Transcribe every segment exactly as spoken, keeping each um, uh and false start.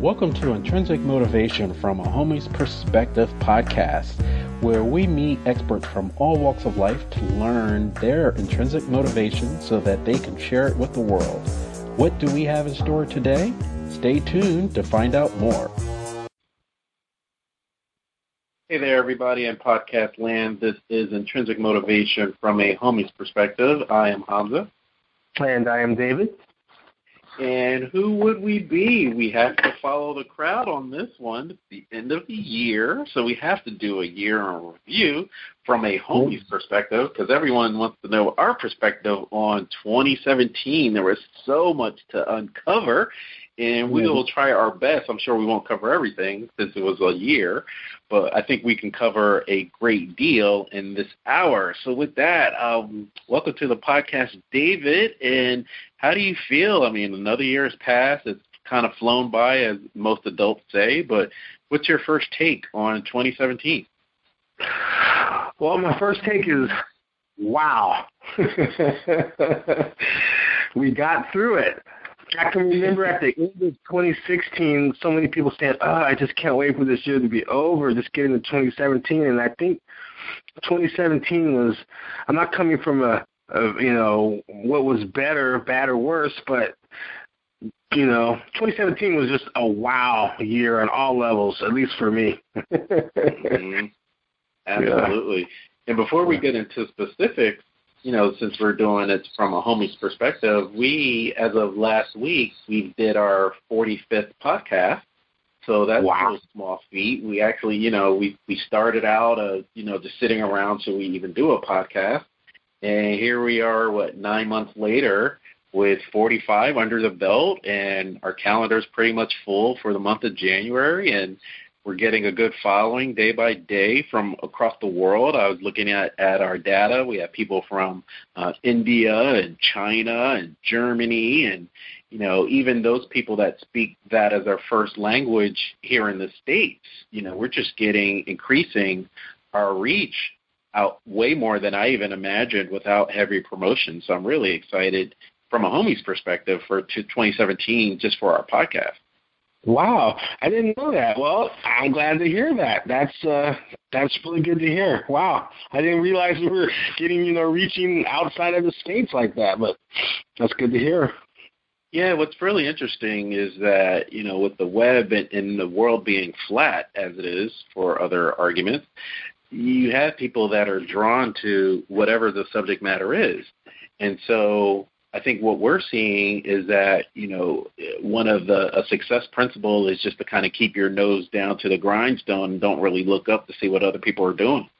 Welcome to Intrinsic Motivation from a Homie's Perspective podcast, where we meet experts from all walks of life to learn their intrinsic motivation so that they can share it with the world. What do we have in store today? Stay tuned to find out more. Hey there, everybody in podcast land. This is Intrinsic Motivation from a Homie's Perspective. I am Hamza. And I am David. And who would we be? We have to follow the crowd on this one. It's the end of the year, so we have to do a year in review from a homie's perspective, because everyone wants to know our perspective on twenty seventeen. There was so much to uncover, and we will try our best. I'm sure we won't cover everything since it was a year, but I think we can cover a great deal in this hour. So with that, um, welcome to the podcast, David, and how do you feel? I mean, another year has passed. It's kind of flown by, as most adults say, but what's your first take on twenty seventeen? Well, my first take is, wow. We got through it. I can remember at the end of twenty sixteen, so many people saying, oh, I just can't wait for this year to be over, just get into twenty seventeen. And I think twenty seventeen was, I'm not coming from a, Of you know, what was better, bad or worse, but you know, twenty seventeen was just a wow year on all levels, at least for me. Mm-hmm. Absolutely. Yeah. And before we get into specifics, you know, since we're doing it from a homie's perspective, we, as of last week, we did our forty-fifth podcast. So that's wow. A small feat. We actually, you know, we we started out, uh, you know, just sitting around, so we even do a podcast. And here we are, what, nine months later with forty-five under the belt, and our calendar is pretty much full for the month of January, and we're getting a good following day by day from across the world. I was looking at, at our data. We have people from uh, India and China and Germany, and, you know, even those people that speak that as their first language here in the States. You know, we're just getting increasing our reach out way more than I even imagined without heavy promotion. So I'm really excited from a homie's perspective for twenty seventeen just for our podcast. Wow, I didn't know that. Well, I'm glad to hear that. That's uh, that's really good to hear. Wow, I didn't realize we were getting, you know, reaching outside of the States like that, but that's good to hear. Yeah, what's really interesting is that, you know, with the web and, and the world being flat as it is for other arguments, you have people that are drawn to whatever the subject matter is. And so I think what we're seeing is that, you know, one of the a success principle is just to kind of keep your nose down to the grindstone and don't really look up to see what other people are doing.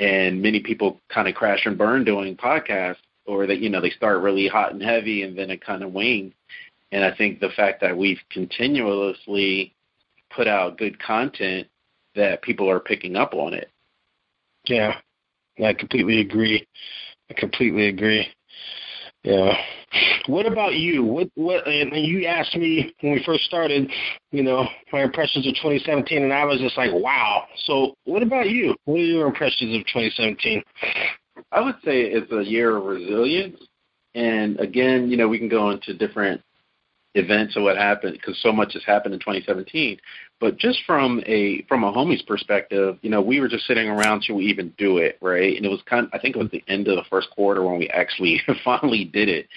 And many people kind of crash and burn doing podcasts, or that, you know, they start really hot and heavy and then it kind of wanes. And I think the fact that we've continuously put out good content, that people are picking up on it. Yeah, I completely agree. I completely agree. Yeah. What about you? What what? And you asked me when we first started, you know, my impressions of twenty seventeen, and I was just like, wow. So what about you? What are your impressions of twenty seventeen? I would say it's a year of resilience. And, again, you know, we can go into different events of what happened, because so much has happened in twenty seventeen. But just from a from a homie's perspective, you know, we were just sitting around, should we even do it, right? And it was kind of, I think it was the end of the first quarter when we actually finally did it.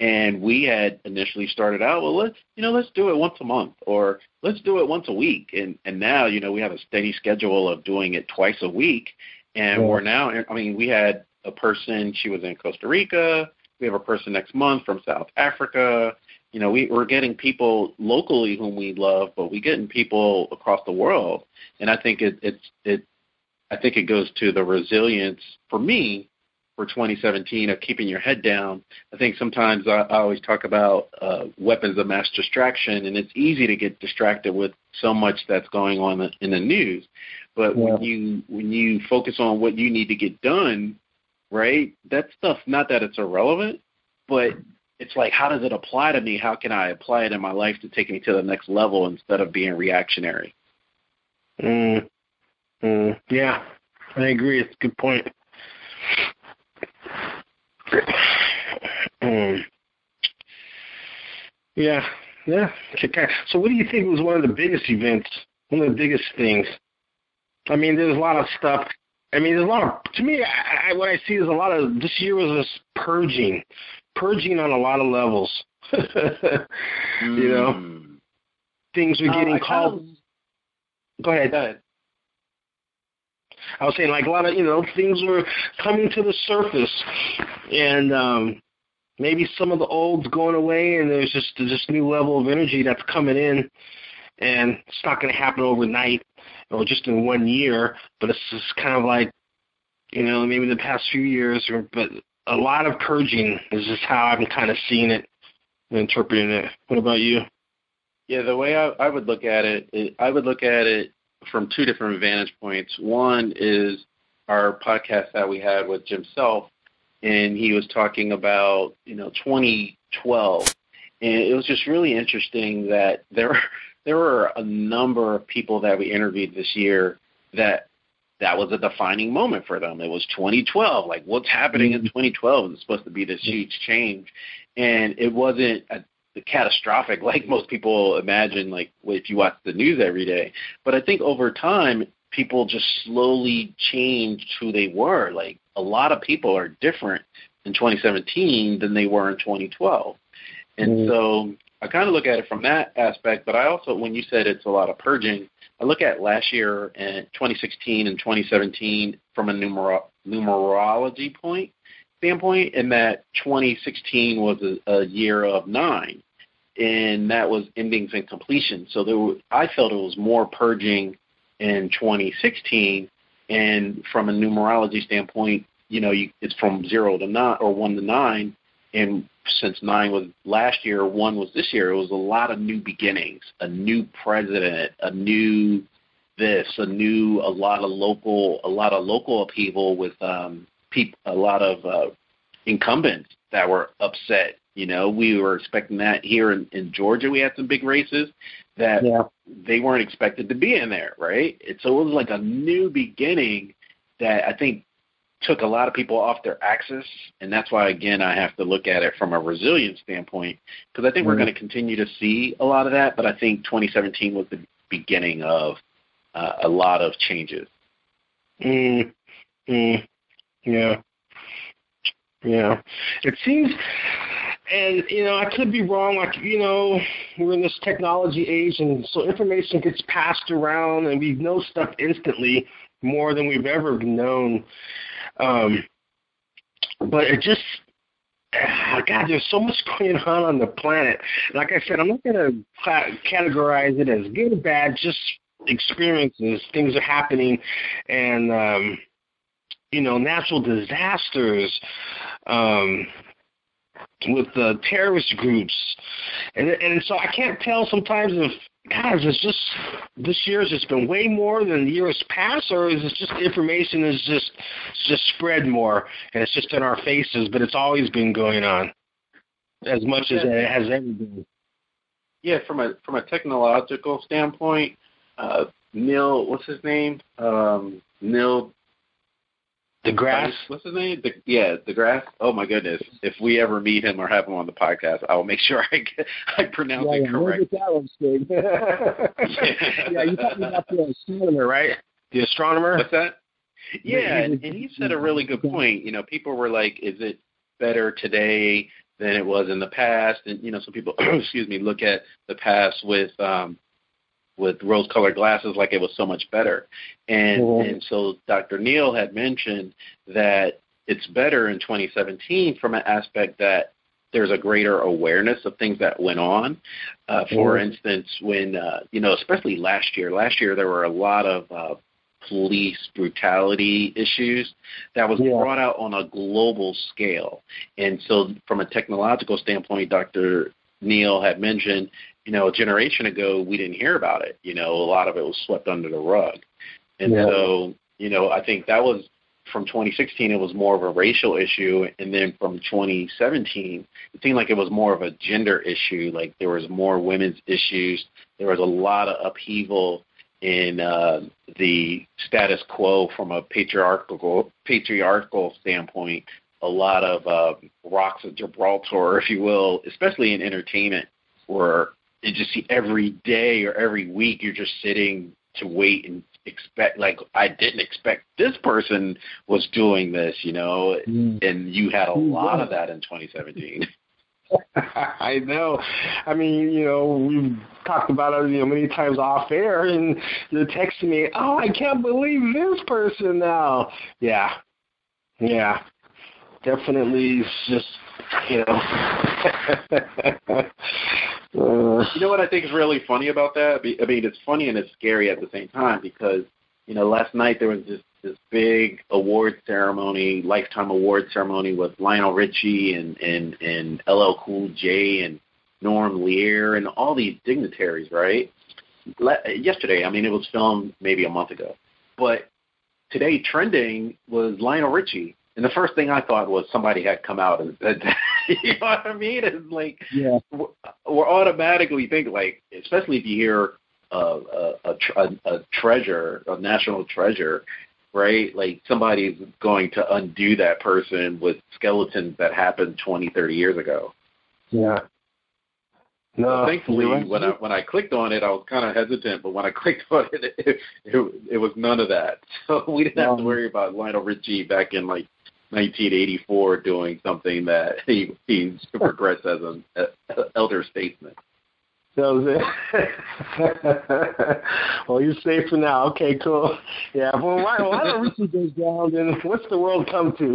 And we had initially started out, well, let's, you know, let's do it once a month, or let's do it once a week. And, and now, you know, we have a steady schedule of doing it twice a week. And yeah. We're now, I mean, we had a person, she was in Costa Rica. We have a person next month from South Africa. You know, we, we're getting people locally whom we love, but we're getting people across the world. And I think it, it, it, I think it goes to the resilience, for me, for twenty seventeen, of keeping your head down. I think sometimes I, I always talk about uh, weapons of mass distraction, and it's easy to get distracted with so much that's going on in the, in the news. But yeah. when you when you focus on what you need to get done, right, that stuff, not that it's irrelevant, but it's like, how does it apply to me? How can I apply it in my life to take me to the next level instead of being reactionary? Mm. Mm. Yeah, I agree. It's a good point. Mm. Yeah, Yeah, kick ass. So what do you think was one of the biggest events, one of the biggest things? I mean, there's a lot of stuff. I mean, there's a lot of, to me, I, I, what I see is a lot of, this year was this purging, purging on a lot of levels. mm. You know, things were getting uh, called. Kind of, go ahead. Go ahead. I was saying, like, a lot of, you know, things were coming to the surface, and um, maybe some of the old's going away, and there's just this new level of energy that's coming in, and it's not going to happen overnight or just in one year, but it's just kind of like, you know, maybe the past few years, or, but a lot of purging is just how I've been kind of seeing it and interpreting it. What about you? Yeah, the way I, I would look at it, it, I would look at it from two different vantage points. One is our podcast that we had with Jim Self, and he was talking about, you know, twenty twelve. And it was just really interesting that there there were a number of people that we interviewed this year that that was a defining moment for them. It was twenty twelve. Like, what's happening in twenty twelve? It's supposed to be this huge change. And it wasn't a catastrophic like most people imagine, like if you watch the news every day. But I think over time, people just slowly changed who they were. Like, a lot of people are different in twenty seventeen than they were in twenty twelve. And mm-hmm. so I kind of look at it from that aspect, but I also, when you said it's a lot of purging, I look at last year and twenty sixteen and twenty seventeen from a numero- numerology point standpoint, in that twenty sixteen was a, a year of nine, and that was endings and completion. So there were, I felt it was more purging in twenty sixteen, and from a numerology standpoint, you know, you, it's from zero to nine or one to nine, and since nine was last year, one was this year. It was a lot of new beginnings, a new president, a new this, a new a lot of local, a lot of local upheaval with um, people, a lot of uh, incumbents that were upset. You know, we were expecting that here in, in Georgia. We had some big races that yeah. they weren't expected to be in there, right? And so it was like a new beginning that I think took a lot of people off their axis, and that's why, again, I have to look at it from a resilience standpoint, because I think mm-hmm. we're going to continue to see a lot of that, but I think twenty seventeen was the beginning of uh, a lot of changes. Mm, mm, yeah. Yeah. It seems... And, you know, I could be wrong. Like, you know, we're in this technology age, and so information gets passed around, and we know stuff instantly more than we've ever known. Um, but it just, oh God, there's so much going on on the planet. Like I said, I'm not going to categorize it as good or bad, just experiences. Things are happening, and, um, you know, natural disasters, um with the terrorist groups. And and so I can't tell sometimes if, guys, it's just, this year's just been way more than years past, or is it just information is just just spread more, and it's just in our faces, but it's always been going on as much as it has ever been. Yeah, from a from a technological standpoint, uh, Neil, what's his name? Um, Neil deGrasse. What's his name? De, yeah, deGrasse. Oh, my goodness. If we ever meet him or have him on the podcast, I will make sure I, get, I pronounce yeah, it yeah, correct. We'll get that one, yeah. yeah, you're talking about the astronomer, right? The astronomer? What's that? Yeah, and, and he said a really good point. You know, people were like, is it better today than it was in the past? And, you know, some people, excuse me, look at the past with um, with rose-colored glasses, like it was so much better. And mm-hmm. and so Doctor Neil had mentioned that it's better in twenty seventeen from an aspect that there's a greater awareness of things that went on. Uh, for mm-hmm. instance, when, uh, you know, especially last year, last year there were a lot of uh, police brutality issues that was yeah. brought out on a global scale. And so from a technological standpoint, Doctor Neil had mentioned, you know, a generation ago, we didn't hear about it. You know, a lot of it was swept under the rug. And yeah. so, you know, I think that was from twenty sixteen, it was more of a racial issue. And then from twenty seventeen, it seemed like it was more of a gender issue. Like there was more women's issues. There was a lot of upheaval in uh, the status quo from a patriarchal patriarchal standpoint, a lot of uh, rocks of Gibraltar, if you will, especially in entertainment, were you just see every day or every week you're just sitting to wait and expect, like, I didn't expect this person was doing this, you know, mm. and you had a lot of that in twenty seventeen. I know. I mean, you know, we've talked about it, you know, many times off air, and you're texting me, oh, I can't believe this person now. Yeah. Yeah. Definitely just, you know. You know what I think is really funny about that? I mean, it's funny and it's scary at the same time because, you know, last night there was this, this big award ceremony, lifetime award ceremony with Lionel Richie and, and, and L L Cool J and Norm Lear and all these dignitaries, right? Yesterday, I mean, it was filmed maybe a month ago. But today trending was Lionel Richie. And the first thing I thought was somebody had come out and said that. You know what I mean? It's like yeah. we're, we're automatically thinking, like, especially if you hear uh, a, a, a treasure, a national treasure, right? Like somebody's going to undo that person with skeletons that happened twenty, thirty years ago. Yeah. No, well, thankfully, right. when I when I clicked on it, I was kind of hesitant, but when I clicked on it, it, it, it was none of that. So we didn't no. have to worry about Lionel Richie back in, like, nineteen eighty-four doing something that he, he regrets as an uh, elder statesman. That was it. Well, you're safe for now. Okay, cool. Yeah, well, why don't Richie goes down, then what's the world come to?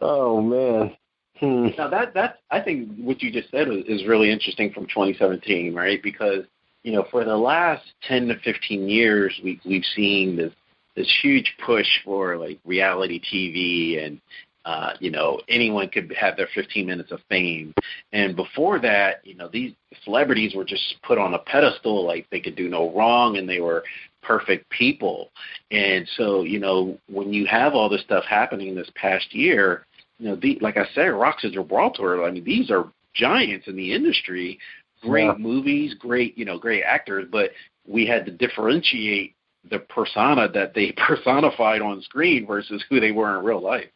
Oh, man. Hmm. Now, that, that, I think what you just said is, is really interesting from twenty seventeen, right? Because, you know, for the last ten to fifteen years, we, we've seen this this huge push for, like, reality T V and, uh, you know, anyone could have their fifteen minutes of fame. And before that, you know, these celebrities were just put on a pedestal, like they could do no wrong and they were perfect people. And so, you know, when you have all this stuff happening this past year, you know, the, like I said, Rocks of Gibraltar, I mean, these are giants in the industry, great yeah. movies, great, you know, great actors, but we had to differentiate the persona that they personified on screen versus who they were in real life.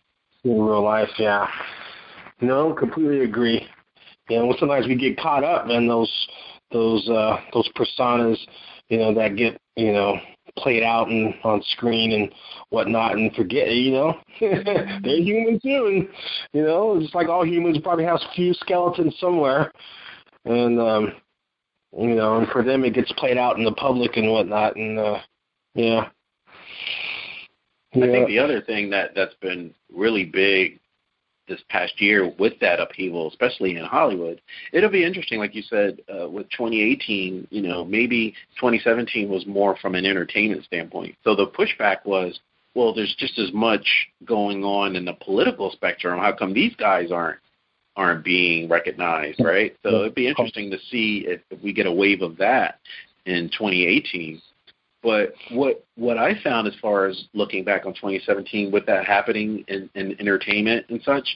In real life, yeah. No, completely agree. You know, sometimes we get caught up in those those uh, those personas, you know, that get, you know, played out and on screen and whatnot, and forget, you know, they're human too, and you know, just like all humans, probably have a few skeletons somewhere, and um, you know, and for them it gets played out in the public and whatnot, and. Uh, Yeah. yeah. I think the other thing that, that's been really big this past year with that upheaval, especially in Hollywood, it'll be interesting, like you said, uh, with twenty eighteen, you know, maybe twenty seventeen was more from an entertainment standpoint. So the pushback was, well, there's just as much going on in the political spectrum. How come these guys aren't aren't being recognized, right? So it'd be interesting to see if, if we get a wave of that in twenty eighteen. But what what I found as far as looking back on twenty seventeen with that happening in, in entertainment and such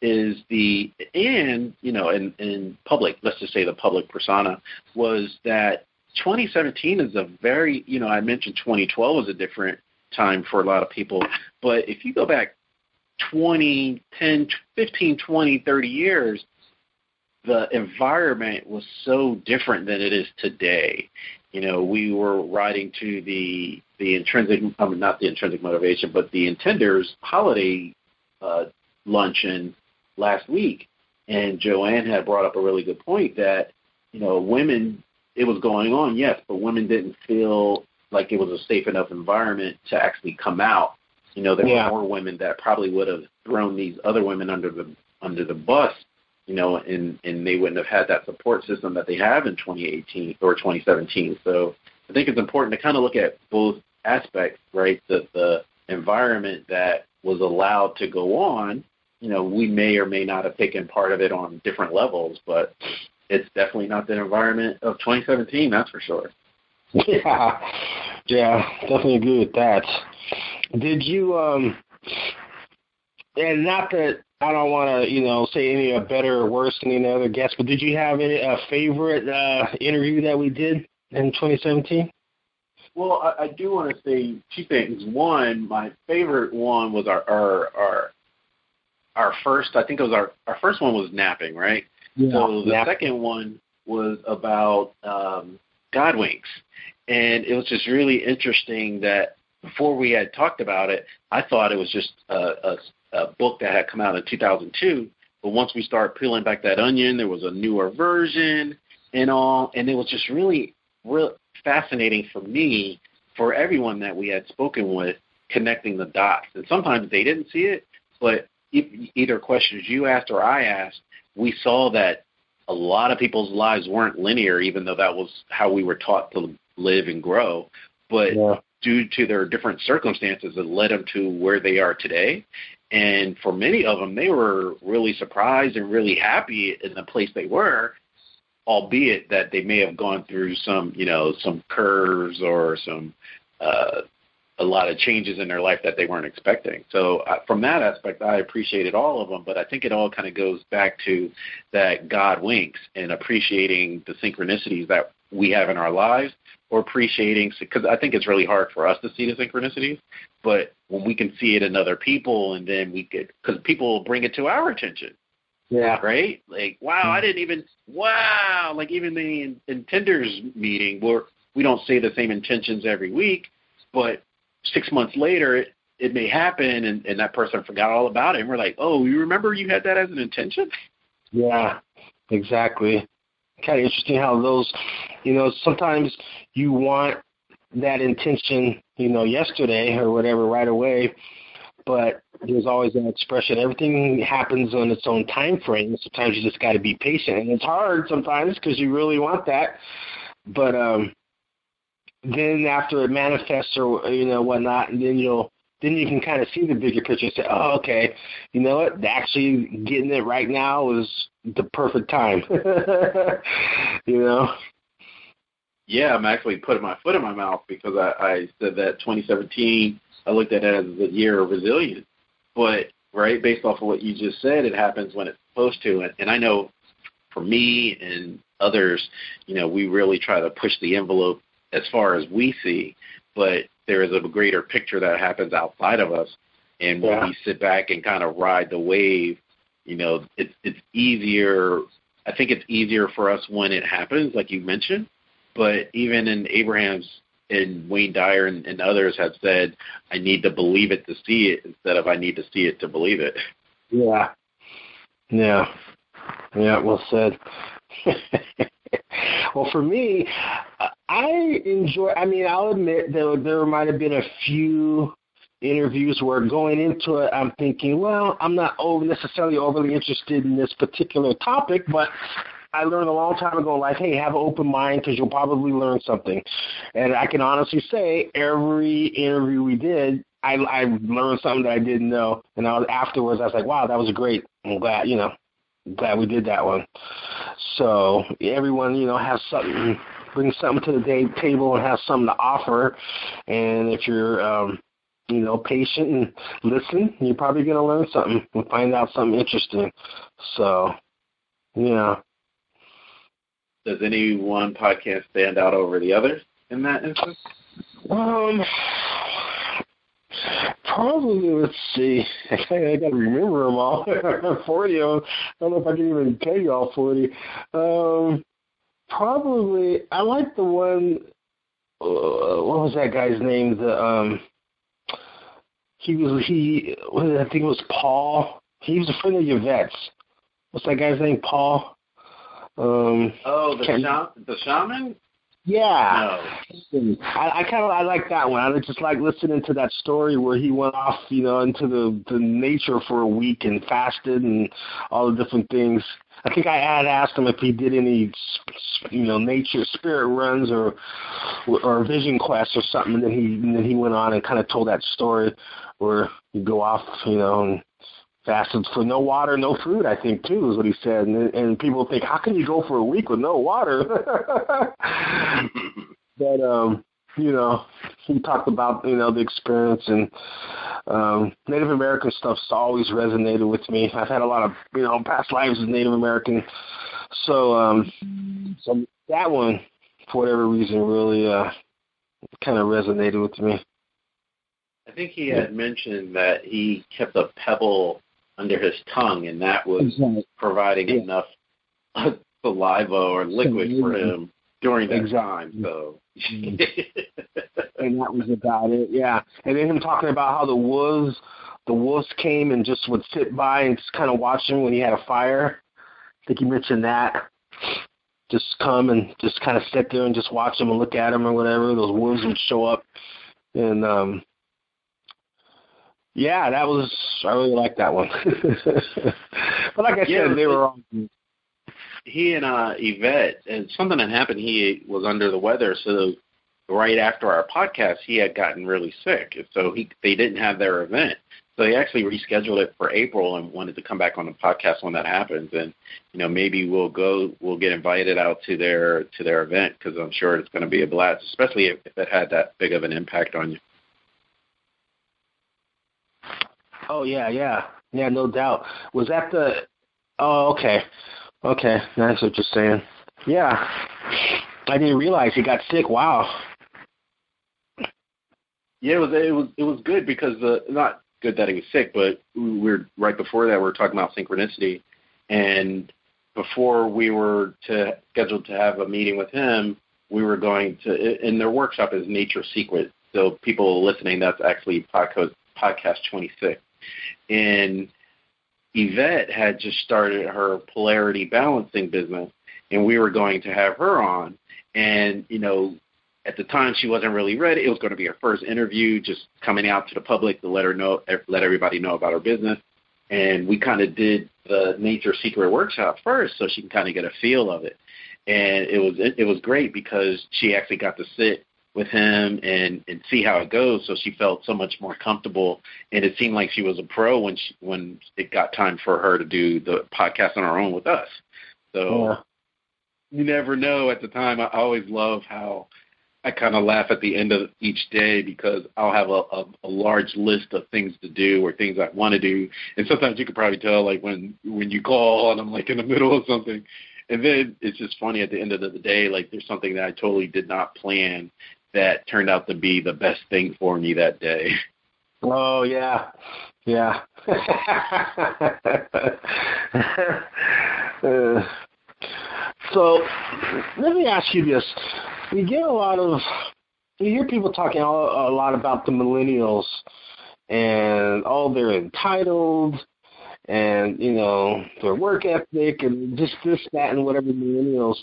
is the and you know in, in public, let's just say the public persona, was that twenty seventeen is a very, you know, I mentioned twenty twelve was a different time for a lot of people, but if you go back twenty, ten, fifteen, twenty, thirty years, the environment was so different than it is today. You know, we were riding to the the intrinsic, I mean, not the intrinsic motivation, but the Intenders holiday uh, luncheon last week. And Joann had brought up a really good point that, you know, women, it was going on, yes, but women didn't feel like it was a safe enough environment to actually come out. You know, there yeah. were more women that probably would have thrown these other women under the under the bus. You know, and, and they wouldn't have had that support system that they have in twenty eighteen or twenty seventeen. So I think it's important to kind of look at both aspects, right? The, the environment that was allowed to go on, you know, we may or may not have taken part of it on different levels, but it's definitely not the environment of twenty seventeen, that's for sure. Yeah, yeah, definitely agree with that. Did you, um, and not that, I don't want to, you know, say any better or worse than any other guests, but did you have any, a favorite uh, interview that we did in twenty seventeen? Well, I, I do want to say two things. One, my favorite one was our, our, our our first, I think it was our, our first one was napping, right? Yeah, so the napping. Second one was about um, Godwinks. And it was just really interesting that before we had talked about it, I thought it was just a, a, a book that had come out in two thousand two. But once we started peeling back that onion, there was a newer version and all. And it was just really, really fascinating for me, for everyone that we had spoken with, connecting the dots. And sometimes they didn't see it, but either questions you asked or I asked, we saw that a lot of people's lives weren't linear, even though that was how we were taught to live and grow. But yeah. due to their different circumstances, it led them to where they are today. And for many of them, they were really surprised and really happy in the place they were, albeit that they may have gone through some, you know, some curves or some uh, a lot of changes in their life that they weren't expecting. So uh, from that aspect, I appreciated all of them, but I think it all kind of goes back to that Godwinks and appreciating the synchronicities that we have in our lives, or appreciating, because I think it's really hard for us to see the synchronicities, but when we can see it in other people, and then we could, because people will bring it to our attention. Yeah. Right? Like, wow, I didn't even, wow. Like even the Intenders meeting, where we don't say the same intentions every week, but six months later it, it may happen and, and that person forgot all about it. And we're like, oh, you remember you had that as an intention? Yeah, exactly. Kind of interesting how those, you know, sometimes you want that intention, you know, yesterday or whatever right away, but there's always an expression. Everything happens on its own time frame. Sometimes you just got to be patient, and it's hard sometimes because you really want that. But um, then after it manifests or you know whatnot, and then you'll then you can kind of see the bigger picture and say, oh, okay, you know what? Actually, getting it right now is the perfect time. You know. Yeah, I'm actually putting my foot in my mouth because I, I said that twenty seventeen. I looked at it as the year of resilience, but right based off of what you just said, it happens when it's supposed to. And, and I know for me and others, you know, we really try to push the envelope as far as we see, but there is a greater picture that happens outside of us. And when yeah. we sit back and kind of ride the wave, you know, it's it's easier. I think it's easier for us when it happens, like you mentioned, but even in Abraham's, and Wayne Dyer and, and others have said, I need to believe it to see it instead of I need to see it to believe it. Yeah. Yeah. Yeah, well said. Well, for me, I enjoy, I mean, I'll admit there, there might have been a few interviews where going into it, I'm thinking, well, I'm not over, necessarily overly interested in this particular topic, but I learned a long time ago, like, hey, have an open mind because you'll probably learn something. And I can honestly say every interview we did, I, I learned something that I didn't know. And I was, afterwards, I was like, wow, that was great. I'm glad, you know, glad we did that one. So everyone, you know, has something, bring something to the day, table and has something to offer. And if you're, um, you know, patient and listen, you're probably going to learn something and find out something interesting. So, yeah. Does any one podcast stand out over the other in that instance? Um, probably, let's see. I got to remember them all. forty of them. I don't know if I can even tell you all forty. Um, probably, I like the one, uh, what was that guy's name? The um, He was, he, I think it was Paul. He was a friend of Yvette's. What's that guy's name, Paul? Um, oh, the sh- the shaman? Yeah. No. I, I kind of I like that one. I just like listening to that story where he went off, you know, into the, the nature for a week and fasted and all the different things. I think I had asked him if he did any, you know, nature spirit runs or or vision quests or something. And then he and then he went on and kind of told that story where you go off, you know, and fasted for no water, no food, I think, too, is what he said. And, and people think, how can you go for a week with no water? But, um, you know, he talked about, you know, the experience. And um, Native American stuff's always resonated with me. I've had a lot of, you know, past lives as Native American. So, um, so that one, for whatever reason, really uh, kind of resonated with me. I think he had yeah. mentioned that he kept a pebble under his tongue, and that was exactly. providing yeah. enough saliva or liquid so, for him during that exactly. time. So. And that was about it, yeah. And then him talking about how the wolves, the wolves came and just would sit by and just kind of watch him when he had a fire. I think he mentioned that. Just come and just kind of sit there and just watch him and look at him or whatever. Those wolves would show up. And, um, yeah, that was – I really like that one. But like I yeah, said, they were all – He and uh, Yvette, and something that happened, he was under the weather. So right after our podcast, he had gotten really sick. So he they didn't have their event. So they actually rescheduled it for April and wanted to come back on the podcast when that happens. And, you know, maybe we'll go, we'll get invited out to their to their event because I'm sure it's going to be a blast, especially if, if it had that big of an impact on you. Oh, yeah, yeah. Yeah, no doubt. Was that the – oh, okay. Okay, that's what you're saying. Yeah. I didn't realize he got sick. Wow. Yeah, it was it was, it was good because the – not – good that he was sick, but we were right before that we were talking about synchronicity, and before we were to scheduled to have a meeting with him, we were going to, and their workshop is Nature's Secret, so people listening, that's actually podcast, podcast twenty-six, and Yvette had just started her polarity balancing business, and we were going to have her on, and, you know, at the time, she wasn't really ready. It was going to be her first interview, just coming out to the public to let her know, let everybody know about her business. And we kind of did the Nature's Secret Workshop first, so she can kind of get a feel of it. And it was it was great because she actually got to sit with him and, and see how it goes. So she felt so much more comfortable, and it seemed like she was a pro when she, when it got time for her to do the podcast on her own with us. So yeah. You never know. At the time, I always love how. I kind of laugh at the end of each day because I'll have a, a, a large list of things to do or things I want to do. And sometimes you can probably tell, like, when, when you call and I'm, like, in the middle of something. And then it's just funny at the end of the day, like, there's something that I totally did not plan that turned out to be the best thing for me that day. Oh, yeah. Yeah. uh. So let me ask you this. We get a lot of – you hear people talking a lot about the millennials and, oh, they're entitled and, you know, their work ethic and just this, that, and whatever millennials.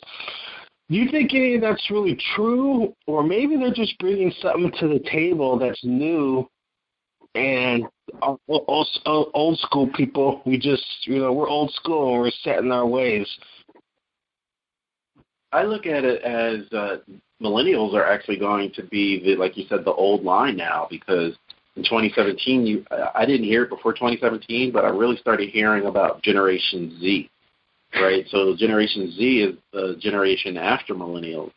Do you think any of that's really true? Or maybe they're just bringing something to the table that's new and old school people, we just – you know, we're old school and we're set in our ways. I look at it as uh, millennials are actually going to be, the, like you said, the old line now because in twenty seventeen, you, I didn't hear it before twenty seventeen, but I really started hearing about Generation Z, right? So Generation Z is the generation after millennials.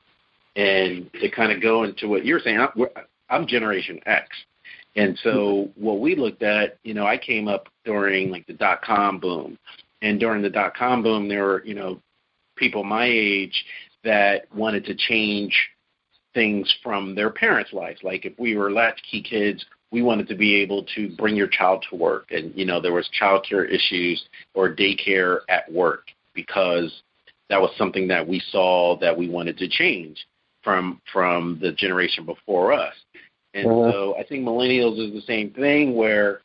And to kind of go into what you're saying, I'm, I'm Generation X. And so what we looked at, you know, I came up during like the dot-com boom. And during the dot-com boom, there were, you know, people my age that wanted to change things from their parents' lives. Like if we were latchkey kids, we wanted to be able to bring your child to work. And, you know, there was childcare issues or daycare at work because that was something that we saw that we wanted to change from from the generation before us. And mm-hmm. so I think millennials is the same thing where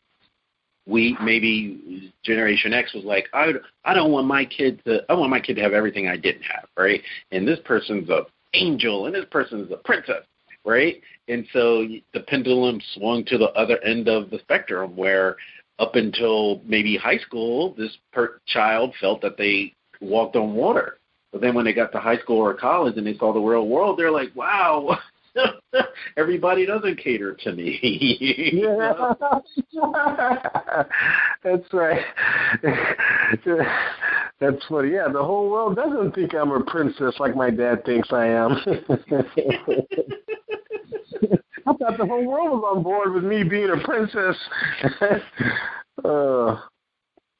we maybe Generation X was like, I I don't want my kid to I want my kid to have everything I didn't have, right? And this person's a angel, and this person's a princess, right? And so the pendulum swung to the other end of the spectrum, where up until maybe high school, this per- child felt that they walked on water. But then when they got to high school or college and they saw the real world, they're like, wow. Everybody doesn't cater to me. Yeah. That's right. That's funny. Yeah, the whole world doesn't think I'm a princess like my dad thinks I am. I thought the whole world was on board with me being a princess. uh,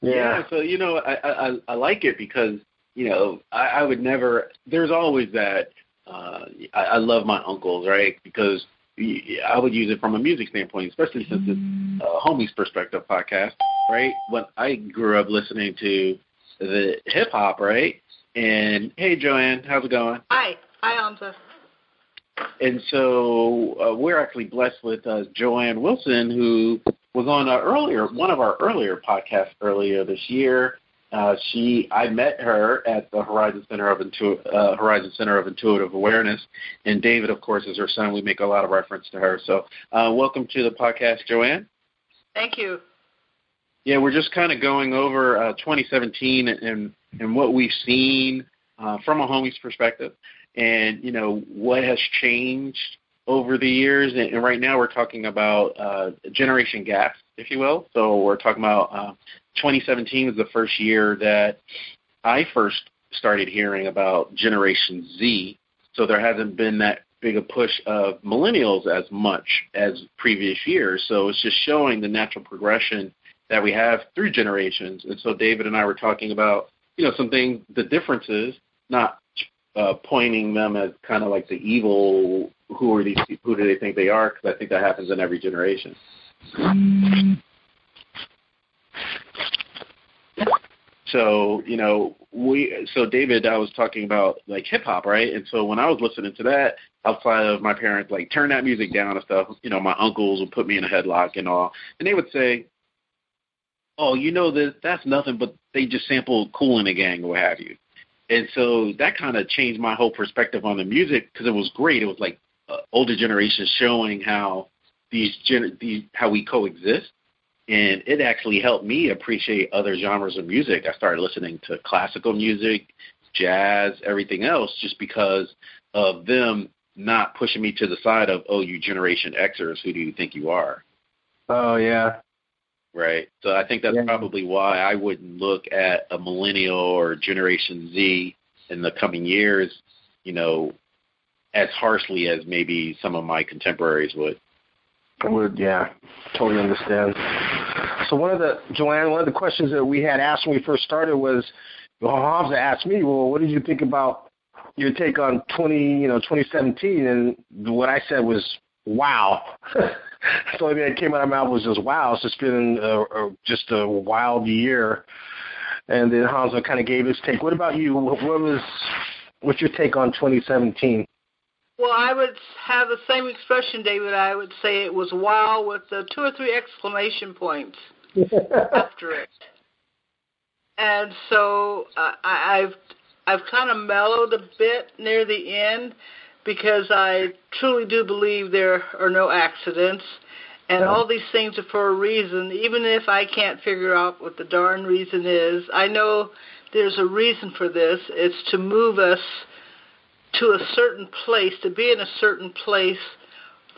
yeah. yeah, so, you know, I, I, I like it because, you know, I, I would never – there's always that – Uh, I, I love my uncles, right? Because I would use it from a music standpoint, especially since it's a homie's perspective podcast, right? When I grew up listening to the hip-hop, right? And, hey, Joann, how's it going? Hi. Hi, Hamza. And so uh, we're actually blessed with uh, Joann Wilson, who was on our earlier one of our earlier podcasts earlier this year. Uh, she, I met her at the Horizon Center of Intu- uh, Horizon Center of Intuitive Awareness, and David, of course, is her son. We make a lot of reference to her. So, uh, welcome to the podcast, Joann. Thank you. Yeah, we're just kind of going over uh, twenty seventeen and and what we've seen uh, from a homie's perspective, and you know what has changed over the years. And, and right now, we're talking about uh, generation gaps, if you will. So we're talking about. Uh, twenty seventeen was the first year that I first started hearing about Generation Z, so there hasn't been that big a push of millennials as much as previous years. So it's just showing the natural progression that we have through generations. And so David and I were talking about, you know, some things, the differences, not uh, pointing them as kind of like the evil, who are these, who do they think they are, because I think that happens in every generation. So, you know, we, so David, I was talking about like hip hop, right? And so when I was listening to that outside of my parents, like turn that music down and stuff, you know, my uncles would put me in a headlock and all, and they would say, oh, you know, that that's nothing, but they just sampled Kool and the Gang or what have you. And so that kind of changed my whole perspective on the music because it was great. It was like uh, older generations showing how these, gen- these, how we coexist. And it actually helped me appreciate other genres of music. I started listening to classical music, jazz, everything else, just because of them not pushing me to the side of, oh, you Generation Xers, who do you think you are? Oh, yeah. Right. So I think that's yeah. probably why I wouldn't look at a millennial or Generation Z in the coming years, you know, as harshly as maybe some of my contemporaries would. I would, yeah, totally understand. So one of the, Joann, one of the questions that we had asked when we first started was, well, Hamza asked me, well, what did you think about your take on twenty, you know, twenty seventeen? And what I said was, wow. The only thing that came out of my mouth was just, wow, it's just been a, a, just a wild year. And then Hamza kind of gave his take. What about you? What was, what's your take on twenty seventeen? Well, I would have the same expression, David. I would say it was wow with the two or three exclamation points after it. And so uh, I, I've I've kind of mellowed a bit near the end because I truly do believe there are no accidents. And all these things are for a reason, even if I can't figure out what the darn reason is. I know there's a reason for this. It's to move us to a certain place, to be in a certain place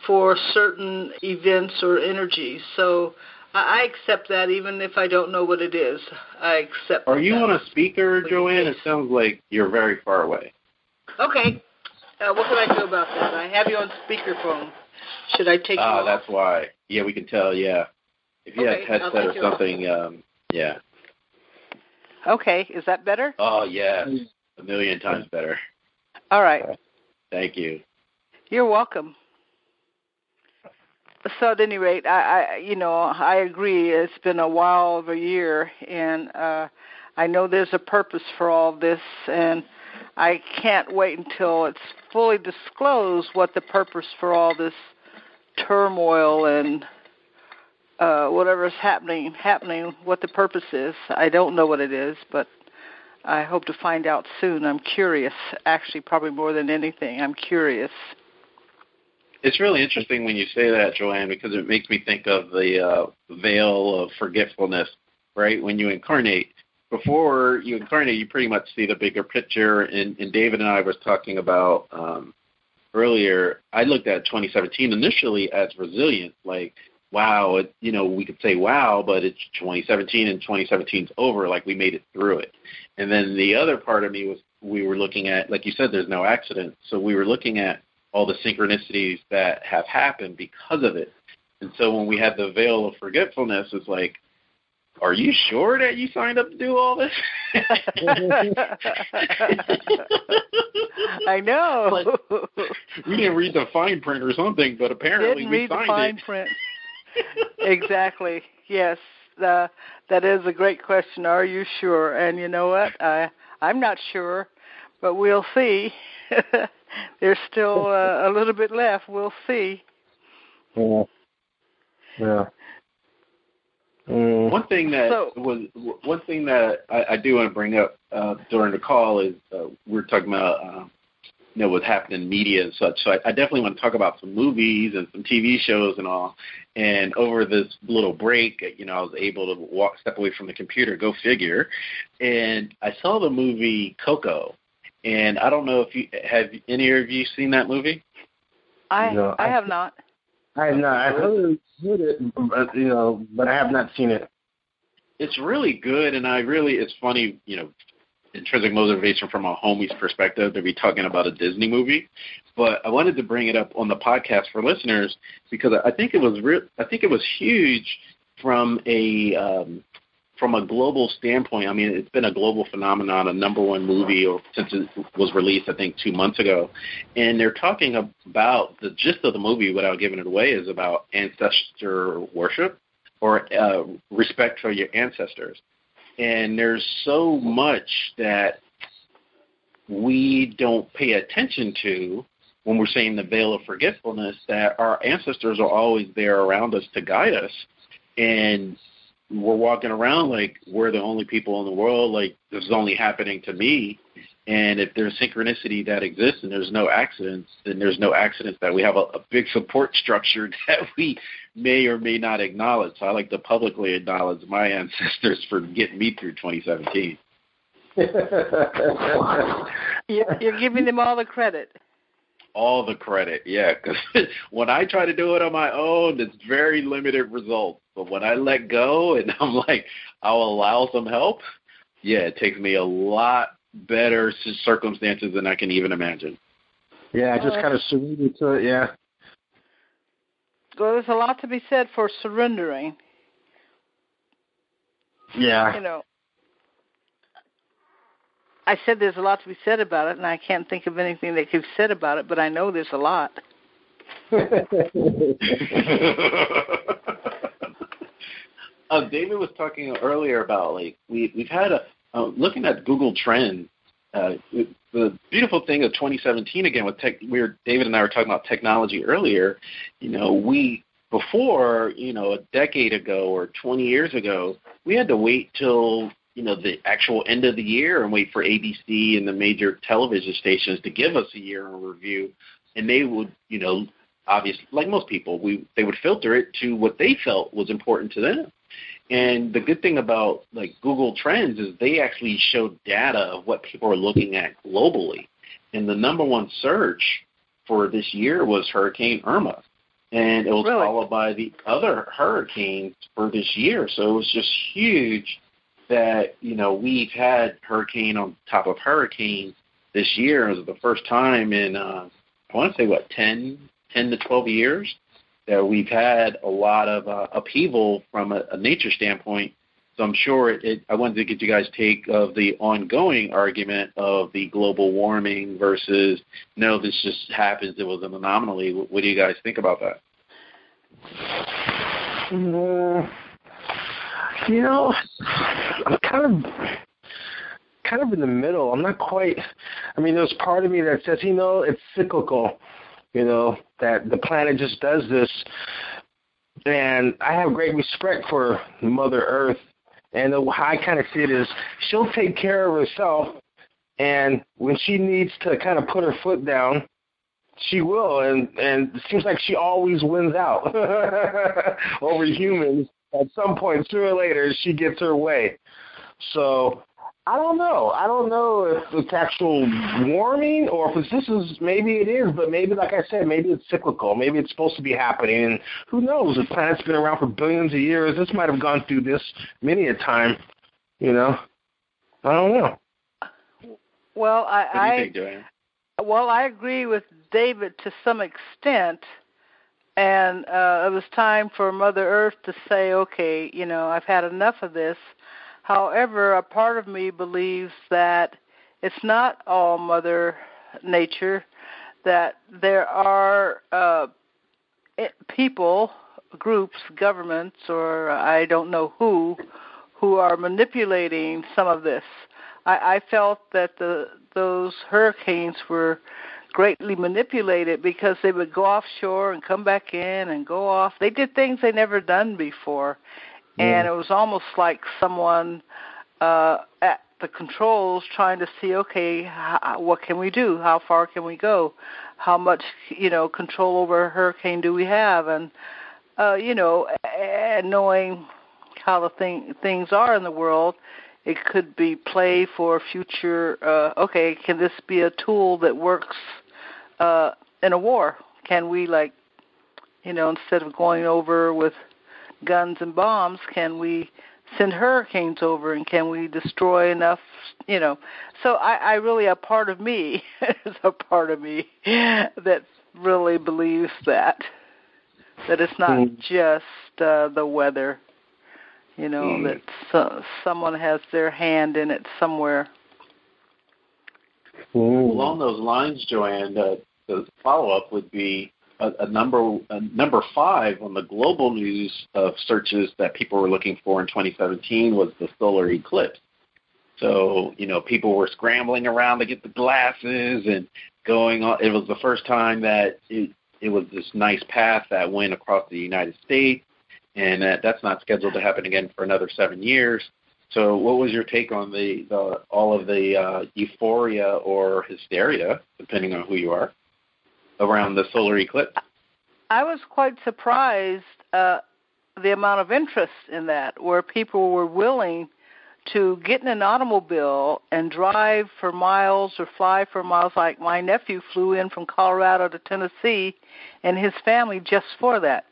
for certain events or energies. So I accept that even if I don't know what it is. I accept that. Are you on a speaker, Joann? It sounds like you're very far away. Okay. Uh, what can I do about that? I have you on speakerphone. Should I take you off? Ah, that's why. Yeah, we can tell, yeah. If you have a headset or something, um, yeah. Okay. Is that better? Oh, yes. A million times better. All right. Thank you. You're welcome. So at any rate, I, I you know, I agree. It's been a while of a year, and uh, I know there's a purpose for all this, and I can't wait until it's fully disclosed what the purpose for all this turmoil and uh, whatever is happening, happening, what the purpose is. I don't know what it is, but I hope to find out soon. I'm curious, actually, probably more than anything. I'm curious. It's really interesting when you say that, Joann, because it makes me think of the uh, veil of forgetfulness, right? When you incarnate, before you incarnate, you pretty much see the bigger picture. And, and David and I was talking about um, earlier, I looked at twenty seventeen initially as resilient, like, wow, it, you know, we could say wow, but it's twenty seventeen and twenty seventeen's over, like we made it through it. And then the other part of me was we were looking at, like you said, there's no accident. So we were looking at all the synchronicities that have happened because of it. And so when we had the veil of forgetfulness, it's like, are you sure that you signed up to do all this? I know. But we didn't read the fine print or something, but apparently didn't we read signed the fine it. Print. Exactly. Yes. Uh, that is a great question. Are you sure? And you know what? I, I'm not sure, but we'll see. There's still uh, a little bit left. We'll see. Yeah. Yeah. Mm. One thing that so, was one thing that I, I do want to bring up uh, during the call is uh, we're talking about uh, you know what's happened in media and such. So I, I definitely want to talk about some movies and some T V shows and all. And over this little break, you know, I was able to walk step away from the computer, go figure, and I saw the movie Coco. And I don't know if you have any of you seen that movie. I no, I, I have not. I have not. I heard it, but, you know, but I have not seen it. It's really good, and I really, it's funny, you know, intrinsic motivation from a homie's perspective to be talking about a Disney movie. But I wanted to bring it up on the podcast for listeners because I think it was real. I think it was huge from a um, from a global standpoint. I mean, it's been a global phenomenon, a number one movie or since it was released, I think, two months ago. And they're talking about the gist of the movie, without giving it away, is about ancestor worship or uh, respect for your ancestors. And there's so much that we don't pay attention to when we're saying the veil of forgetfulness, that our ancestors are always there around us to guide us. And we're walking around like we're the only people in the world, like this is only happening to me. And if there's synchronicity that exists and there's no accidents, then there's no accidents that we have a, a big support structure that we may or may not acknowledge. So I like to publicly acknowledge my ancestors for getting me through twenty seventeen. You're giving them all the credit. All the credit, yeah, because when I try to do it on my own, it's very limited results. But when I let go and I'm like, I'll allow some help, yeah, it takes me a lot better circumstances than I can even imagine. Yeah, I just kind of surrendered to it, yeah. Well, there's a lot to be said for surrendering. Yeah. You know, I said there's a lot to be said about it, and I can't think of anything that could be said about it, but I know there's a lot. uh, David was talking earlier about, like, we, we've had a, uh, looking at Google Trends, uh, the beautiful thing of twenty seventeen, again, with tech, we were, David and I were talking about technology earlier, you know, we, before, you know, a decade ago or twenty years ago, we had to wait till, you know, the actual end of the year and wait for A B C and the major television stations to give us a year in review. And they would, you know, obviously, like most people, we they would filter it to what they felt was important to them. And the good thing about, like, Google Trends is they actually showed data of what people are looking at globally. And the number one search for this year was Hurricane Irma. And it was really? followed by the other hurricanes for this year. So it was just huge that, you know, we've had hurricane on top of hurricane this year. It was the first time in, uh, I want to say, what, ten to twelve years that we've had a lot of uh, upheaval from a, a nature standpoint. So I'm sure it, it, I wanted to get you guys' take of the ongoing argument of the global warming versus, no, this just happens, it was an anomaly. What, what do you guys think about that? Mm-hmm. You know, I'm kind of, kind of in the middle. I'm not quite. I mean, there's part of me that says, you know, it's cyclical. You know, that the planet just does this, and I have great respect for Mother Earth. And the, how I kind of see it is, she'll take care of herself, and when she needs to kind of put her foot down, she will. And and it seems like she always wins out over humans. At some point, sooner or later, she gets her way. So I don't know. I don't know if it's actual warming or if it's, this is, maybe it is, but maybe, like I said, maybe it's cyclical. Maybe it's supposed to be happening. And who knows? The planet's been around for billions of years. This might have gone through this many a time, you know. I don't know. Well, I, what do you think, Joann? Well, I agree with David to some extent. And uh, it was time for Mother Earth to say, okay, you know, I've had enough of this. However, a part of me believes that it's not all Mother Nature, that there are uh, people, groups, governments, or I don't know who, who are manipulating some of this. I, I felt that the those hurricanes were greatly manipulated because they would go offshore and come back in and go off. They did things they never done before, yeah. and it was almost like someone uh, at the controls trying to see, okay, how, what can we do? How far can we go? How much, you know, control over a hurricane do we have? And uh, you know, and knowing how the thing, things are in the world, it could be play for future, uh, okay, can this be a tool that works uh, in a war? Can we, like, you know, instead of going over with guns and bombs, can we send hurricanes over and can we destroy enough, you know? So I, I really, a part of me is a part of me that really believes that, that it's not mm. just uh, the weather. You know, mm. that uh, someone has their hand in it somewhere. Mm. Along those lines, Joann, uh, the follow-up would be a, a number a number five on the global news of searches that people were looking for in twenty seventeen was the solar eclipse. So, you know, people were scrambling around to get the glasses and going on. It was the first time that it, it was this nice path that went across the United States. And that, that's not scheduled to happen again for another seven years. So what was your take on the, the all of the uh, euphoria or hysteria, depending on who you are, around the solar eclipse? I was quite surprised uh, the amount of interest in that, where people were willing to get in an automobile and drive for miles or fly for miles. Like my nephew flew in from Colorado to Tennessee and his family just for that.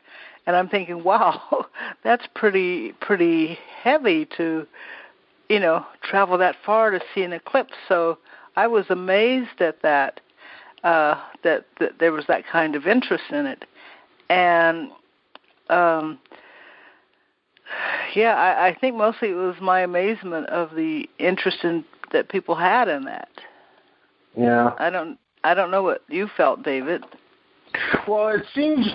And I'm thinking, wow, that's pretty pretty heavy to, you know, travel that far to see an eclipse. So I was amazed at that, uh, that, that there was that kind of interest in it. And, um, yeah, I, I think mostly it was my amazement of the interest in, that people had in that. Yeah. I don't, I don't know what you felt, David. Well, it seems...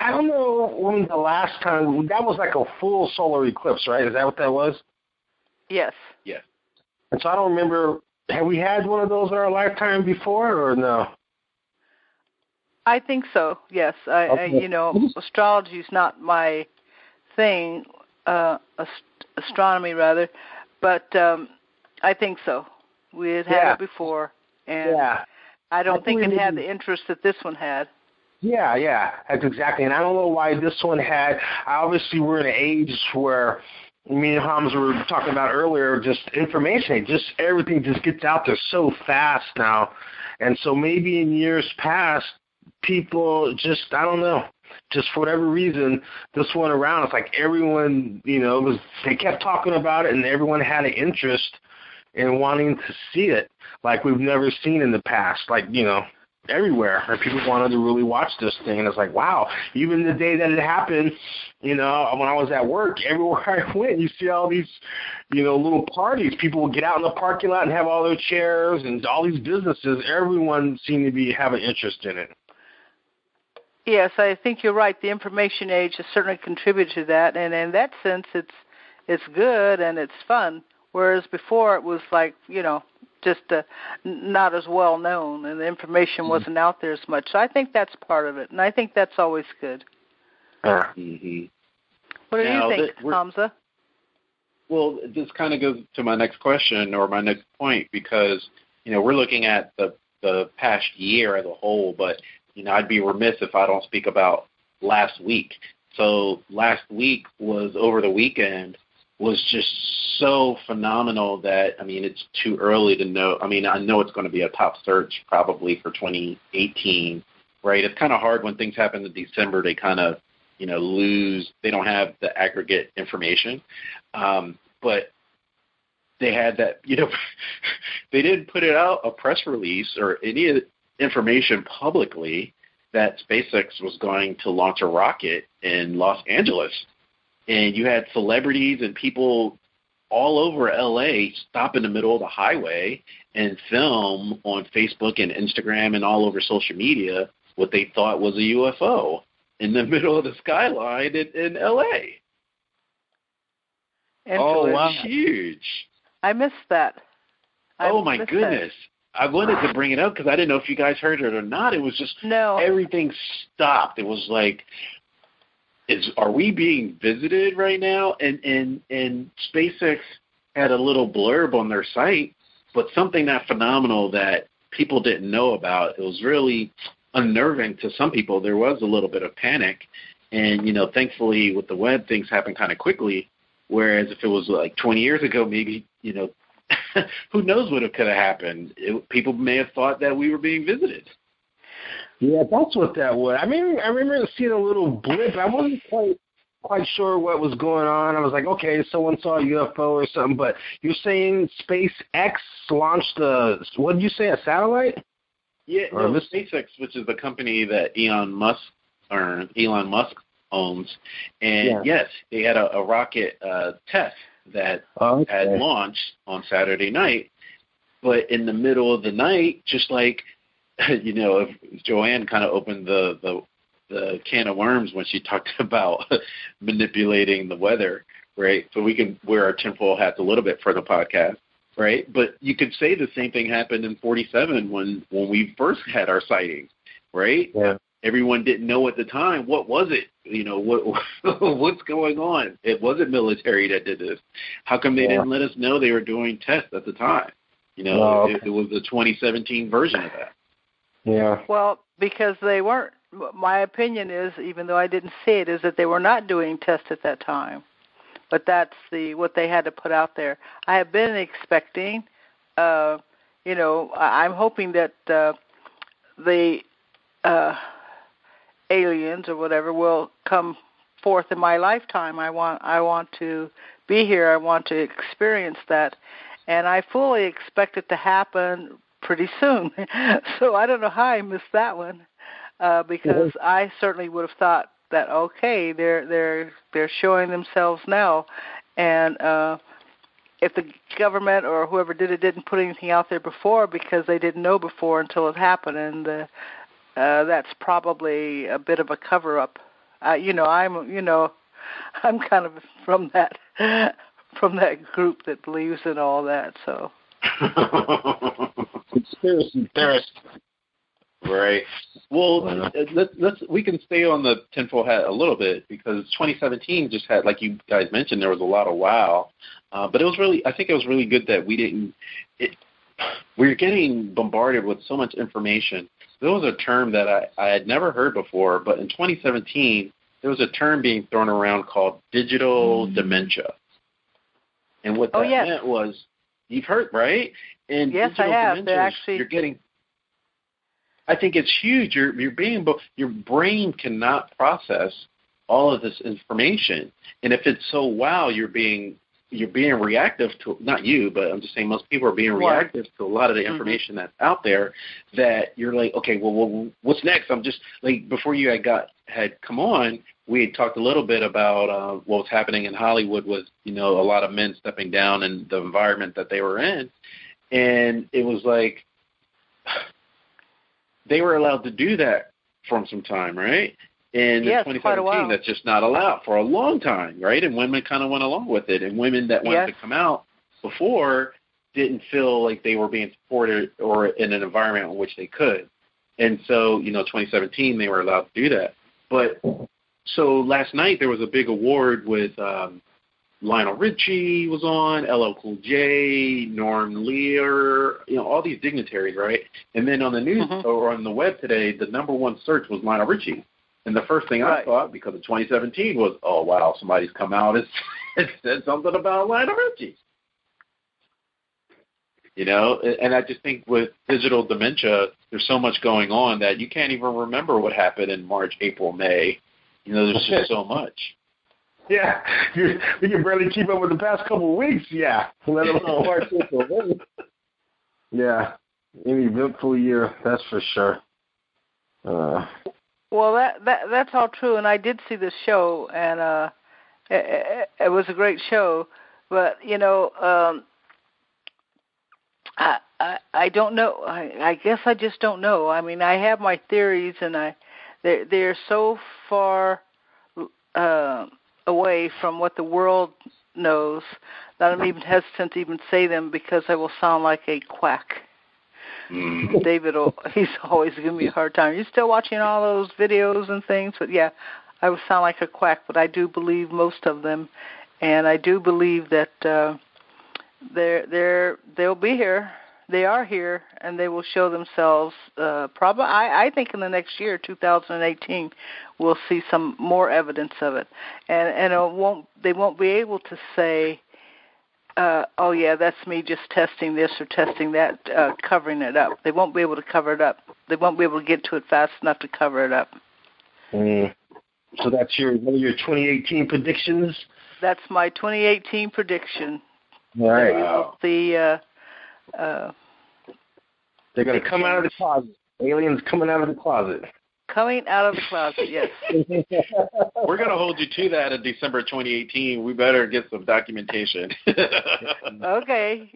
I don't know when the last time, that was like a full solar eclipse, right? Is that what that was? Yes. Yeah. And so I don't remember, have we had one of those in our lifetime before or no? I think so, yes. I, okay. I you know, astrology is not my thing, uh, ast- astronomy rather, but um, I think so. We had had yeah. it before, and yeah. I don't I think, think it had the interest that this one had. Yeah, yeah, that's exactly. And I don't know why this one had, obviously we're in an age where, me and Hamza were talking about earlier, just information, just everything just gets out there so fast now. And so maybe in years past, people just, I don't know, just for whatever reason, this one around, it's like everyone, you know, it was, they kept talking about it and everyone had an interest in wanting to see it like we've never seen in the past, like, you know. Everywhere, and people wanted to really watch this thing, and it's like, wow, even the day that it happened, you know, when I was at work, everywhere I went, you see all these, you know, little parties. People would get out in the parking lot and have all their chairs and all these businesses. Everyone seemed to be have an interest in it. Yes, I think you're right. The information age has certainly contributed to that, and in that sense, it's it's good and it's fun, whereas before it was like, you know, just uh, not as well known, and the information wasn't mm-hmm. out there as much. So I think that's part of it, and I think that's always good. Uh, mm-hmm. What do now, you think, Hamza? Well, this kind of goes to my next question or my next point because, you know, we're looking at the, the past year as a whole, but, you know, I'd be remiss if I don't speak about last week. So last week was over the weekend, was just so phenomenal that, I mean, it's too early to know. I mean, I know it's going to be a top search probably for twenty eighteen, right? It's kind of hard when things happen in December, they kind of, you know, lose, they don't have the aggregate information. Um, but they had that, you know, they did put it out, a press release or any information publicly that SpaceX was going to launch a rocket in Los Angeles. And you had celebrities and people all over L A, stop in the middle of the highway and film on Facebook and Instagram and all over social media what they thought was a U F O in the middle of the skyline in, in L A. And oh, it was wow. huge. I missed that. I oh, my goodness. That. I wanted to bring it up because I didn't know if you guys heard it or not. It was just no. everything stopped. It was like, is are we being visited right now? And, and, and SpaceX had a little blurb on their site, but something that phenomenal that people didn't know about. It was really unnerving to some people. There was a little bit of panic. And, you know, thankfully with the web, things happen kind of quickly. Whereas if it was like twenty years ago, maybe, you know, who knows what could have happened. It, people may have thought that we were being visited. Yeah, that's what that was. I mean, I remember seeing a little blip. I wasn't quite quite sure what was going on. I was like, okay, someone saw a U F O or something. But you're saying SpaceX launched a, what did you say, a satellite? Yeah, no, SpaceX, which is the company that Elon Musk or Elon Musk owns. And, yeah. yes, they had a, a rocket uh, test that okay. had launched on Saturday night. But in the middle of the night, just like, you know, if Joann kind of opened the, the the can of worms when she talked about manipulating the weather, right? So we can wear our tinfoil hats a little bit for the podcast, right? But you could say the same thing happened in forty-seven when, when we first had our sightings, right? Yeah. Everyone didn't know at the time, what was it? You know, what what's going on? It wasn't military that did this. How come they yeah. didn't let us know they were doing tests at the time? You know, oh, okay. it, it was the twenty seventeen version of that. Yeah. Well, because they weren't, my opinion is, even though I didn't see it, is that they were not doing tests at that time. But that's the what they had to put out there. I have been expecting, uh, you know, I'm hoping that uh, the... Uh, aliens or whatever will come forth in my lifetime. I want I want to be here. I want to experience that. And I fully expect it to happen pretty soon. So I don't know how I missed that one uh, because mm-hmm. I certainly would have thought that, okay, they're, they're, they're showing themselves now. And uh, if the government or whoever did it didn't put anything out there before because they didn't know before until it happened, and the Uh, that's probably a bit of a cover-up. Uh, you know, I'm you know, I'm kind of from that from that group that believes in all that. So conspiracy theorists, right? Well, let's let's we can stay on the tinfoil hat a little bit because twenty seventeen just had, like you guys mentioned, there was a lot of wow, uh, but it was really I think it was really good that we didn't. It, we were getting bombarded with so much information. There was a term that I, I had never heard before, but in twenty seventeen, there was a term being thrown around called digital mm-hmm. dementia. And what that oh, yes. meant was, you've heard, right? And yes, I have. They're actually... You're getting, I think it's huge. You're, you're being, your brain cannot process all of this information. And if it's so wow, you're being... You're being reactive to, not you, but I'm just saying most people are being reactive to a lot of the information mm-hmm. that's out there that you're like, okay, well, well, what's next? I'm just, like, before you had got had come on, we had talked a little bit about uh, what was happening in Hollywood was, you know, a lot of men stepping down in the environment that they were in. And it was like they were allowed to do that from some time, right? And yes, in twenty seventeen, that's just not allowed for a long time, right? And women kind of went along with it. And women that wanted yes. to come out before didn't feel like they were being supported or in an environment in which they could. And so, you know, twenty seventeen, they were allowed to do that. But so last night there was a big award with um, Lionel Richie was on, L L Cool J, Norm Lear, you know, all these dignitaries, right? And then on the news mm-hmm. or on the web today, the number one search was Lionel Richie. And the first thing right. I thought, because of twenty seventeen, was, oh, wow, somebody's come out and said something about Lionel Richie. You know, and I just think with digital dementia, there's so much going on that you can't even remember what happened in March, April, May. You know, there's just so much. Yeah, you, you can barely keep up with the past couple of weeks, yeah. Let alone March, April, May. Yeah, an eventful year, that's for sure. Uh Well, that, that that's all true, and I did see this show, and uh, it, it was a great show. But, you know, um, I, I I don't know. I, I guess I just don't know. I mean, I have my theories, and I they're, they're so far uh, away from what the world knows that I'm even hesitant to even say them, because I will sound like a quack. Mm. David, will, he's always giving me a hard time. You're still watching all those videos and things, but yeah, I would sound like a quack, but I do believe most of them, and I do believe that uh, they're, they're, they'll be here. They are here, and they will show themselves. Uh, probably, I, I think in the next year, two thousand eighteen, we'll see some more evidence of it, and and it won't, they won't be able to say, uh, "Oh yeah, that's me just testing this or testing that, uh, covering it up." They won't be able to cover it up. They won't be able to get to it fast enough to cover it up. Mm. So that's your one of your twenty eighteen predictions. That's my twenty eighteen prediction. All right. Wow. The uh, Uh, They're going to come out of the closet. Aliens coming out of the closet. Coming out of the closet, yes. We're going to hold you to that in December twenty eighteen. We better get some documentation. Okay.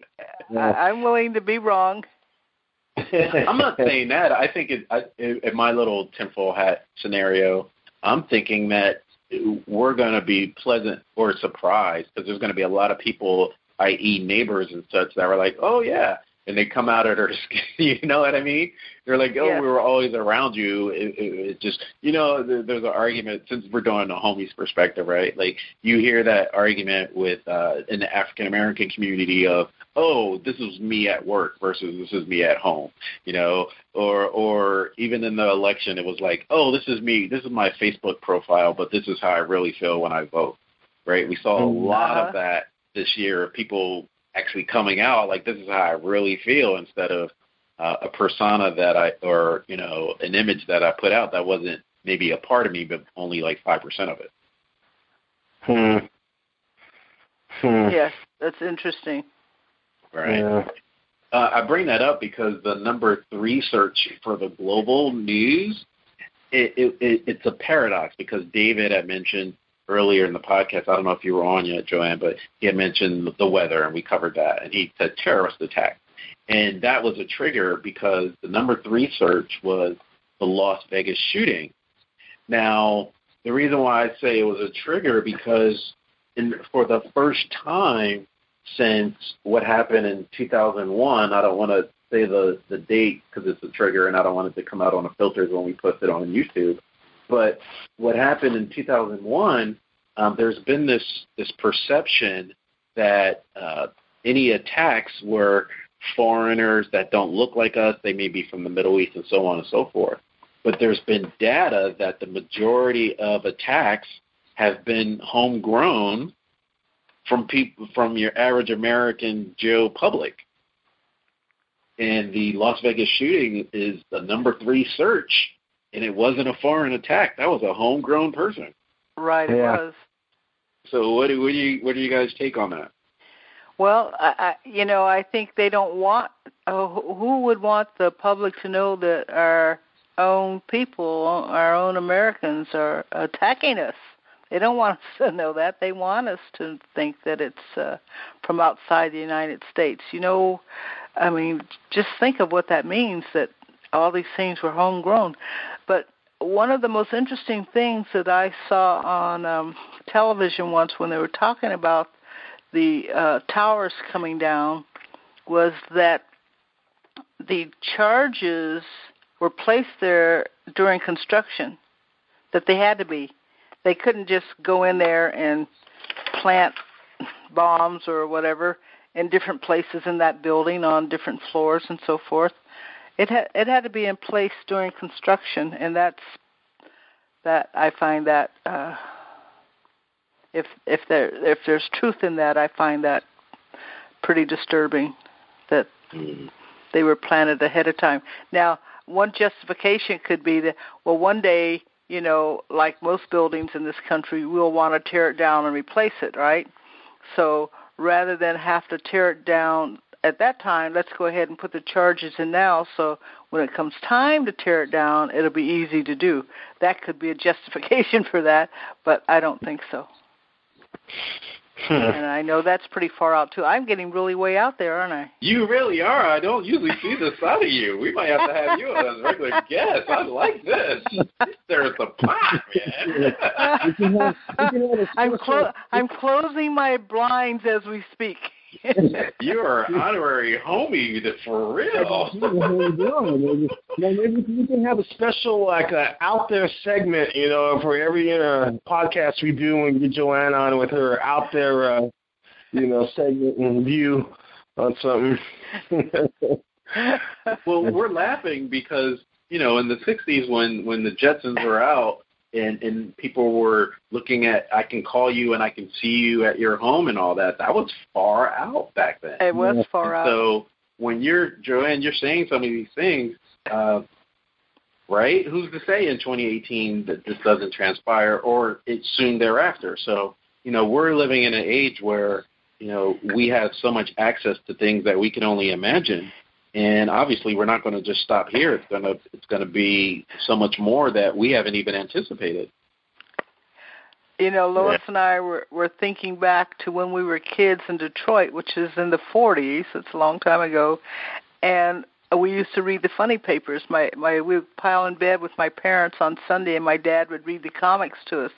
I, I'm willing to be wrong. I'm not saying that. I think it, I, in my little tinfoil hat scenario, I'm thinking that we're going to be pleasant or surprised, because there's going to be a lot of people, that is neighbors and such, that were like, oh, yeah, and they come out at her skin, you know what I mean? They're like, oh, yeah. We were always around you. It, it, it just, you know, there, there's an argument, since we're doing a homies perspective, right? Like, you hear that argument with uh, in the African-American community of, oh, this is me at work versus this is me at home, you know? Or or even in the election, it was like, oh, this is me. This is my Facebook profile, but this is how I really feel when I vote, right? We saw a lot uh-huh. of that this year, people actually coming out like, this is how I really feel, instead of uh, a persona that I, or, you know, an image that I put out that wasn't maybe a part of me, but only like five percent of it. Hmm. Hmm. Yes, that's interesting. Right. Yeah. Uh, I bring that up because the number three search for the global news, it, it, it it's a paradox, because David had mentioned earlier in the podcast, I don't know if you were on yet, Joann, but he had mentioned the weather, and we covered that, and he said terrorist attack. And that was a trigger, because the number three search was the Las Vegas shooting. Now, the reason why I say it was a trigger, because in, for the first time since what happened in two thousand one, I don't want to say the, the date because it's a trigger, and I don't want it to come out on the filters when we post it on YouTube. But what happened in two thousand one, um, there's been this, this perception that uh, any attacks were foreigners that don't look like us, they may be from the Middle East, and so on and so forth. But there's been data that the majority of attacks have been homegrown from people, from your average American Joe public. And the Las Vegas shooting is the number three search. And it wasn't a foreign attack. That was a homegrown person. Right, it yeah. was. So what do, what do you what do you guys take on that? Well, I, I, you know, I think they don't want uh, who would want the public to know that our own people, our own Americans are attacking us. They don't want us to know that. They want us to think that it's uh, from outside the United States. You know, I mean, just think of what that means, that all these things were homegrown. But one of the most interesting things that I saw on um, television once, when they were talking about the uh, towers coming down, was that the charges were placed there during construction, that they had to be. They couldn't just go in there and plant bombs or whatever in different places in that building on different floors and so forth. It had it had to be in place during construction, and that's that I find that uh, if if there if there's truth in that, I find that pretty disturbing, that mm. they were planted ahead of time. Now, one justification could be that, well, one day, you know, like most buildings in this country, we'll want to tear it down and replace it, right? So rather than have to tear it down at that time, let's go ahead and put the charges in now, so when it comes time to tear it down, it'll be easy to do. That could be a justification for that, but I don't think so. Hmm. And I know that's pretty far out, too. I'm getting really way out there, aren't I? You really are. I don't usually see this side of you. We might have to have you as a regular guest. I like this. There's the pot, man. I'm, clo- I'm closing my blinds as we speak. You are an honorary homie, for real. Maybe we can have a special, like, uh, out there segment, you know, for every uh, podcast we do and get Joann on with her out there, uh, you know, segment and view on something. Well, we're laughing because, you know, in the sixties when, when the Jetsons were out, And, and people were looking at, I can call you and I can see you at your home and all that. That was far out back then. It was far out. So when you're, Joann, you're saying some of these things, uh, right? Who's to say in twenty eighteen that this doesn't transpire or it's soon thereafter? So, you know, we're living in an age where, you know, we have so much access to things that we can only imagine. And obviously, we're not going to just stop here. It's going to it's going to be so much more that we haven't even anticipated. You know, Lois and I were, were thinking back to when we were kids in Detroit, which is in the forties. It's a long time ago. And we used to read the funny papers. My my we would pile in bed with my parents on Sunday, and my dad would read the comics to us.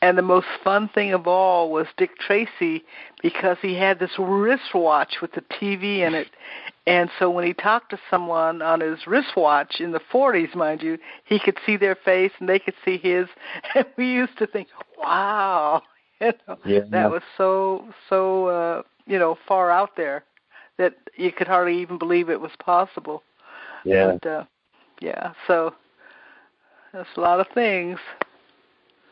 And the most fun thing of all was Dick Tracy, because he had this wristwatch with the T V in it. And so when he talked to someone on his wristwatch in the forties, mind you, he could see their face and they could see his. And we used to think, wow, you know, yeah, that was so, so uh, you know, far out there that you could hardly even believe it was possible. Yeah. But, uh, yeah, so that's a lot of things.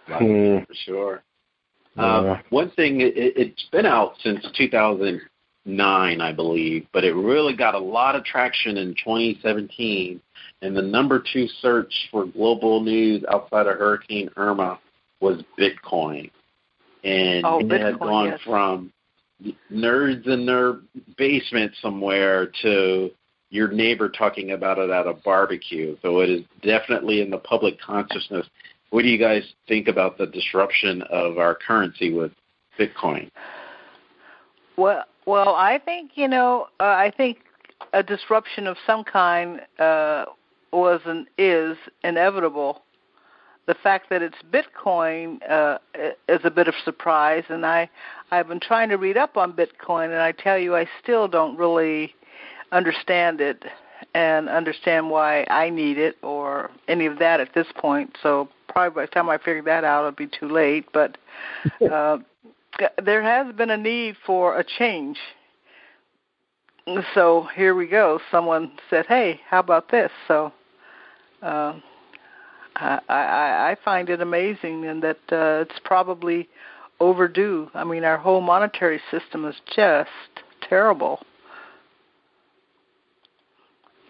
Hmm. For sure. Um, yeah. One thing, it, it's been out since two thousand nine, I believe, but it really got a lot of traction in twenty seventeen. And the number two search for global news outside of Hurricane Irma was Bitcoin. And oh, it Bitcoin, had gone yes. from nerds in their basement somewhere to your neighbor talking about it at a barbecue. So it is definitely in the public consciousness. What do you guys think about the disruption of our currency with Bitcoin? Well, well, I think, you know, uh, I think a disruption of some kind uh, was and is inevitable. The fact that it's Bitcoin uh, is a bit of surprise, and I, I've been trying to read up on Bitcoin, and I tell you, I still don't really understand it and understand why I need it or any of that at this point, so probably by the time I figure that out, it'll be too late. But uh, there has been a need for a change. So here we go. Someone said, hey, how about this? So uh, I, I, I find it amazing, and that uh, it's probably overdue. I mean, our whole monetary system is just terrible.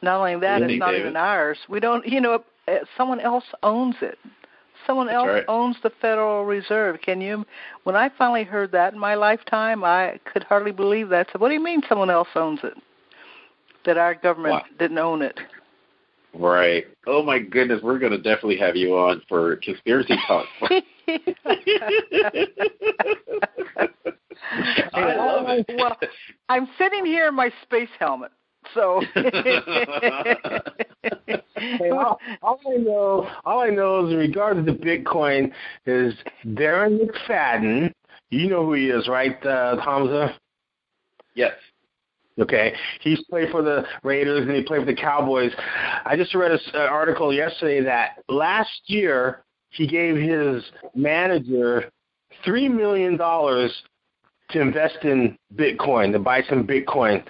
Not only that, Indeed, it's not David. Even ours. We don't, you know, someone else owns it. Someone That's else right. owns the Federal Reserve. Can you? When I finally heard that in my lifetime, I could hardly believe that. So, what do you mean someone else owns it? That our government wow. didn't own it. Right. Oh my goodness, we're going to definitely have you on for conspiracy talk. I love it. Well, I'm sitting here in my space helmet. So hey, all, all I know, all I know is in regards to Bitcoin is Darren McFadden. You know who he is, right, uh, Hamza? Yes. Okay. He's played for the Raiders and he played for the Cowboys. I just read an article yesterday that last year he gave his manager three million dollars. To invest in Bitcoin, to buy some Bitcoin.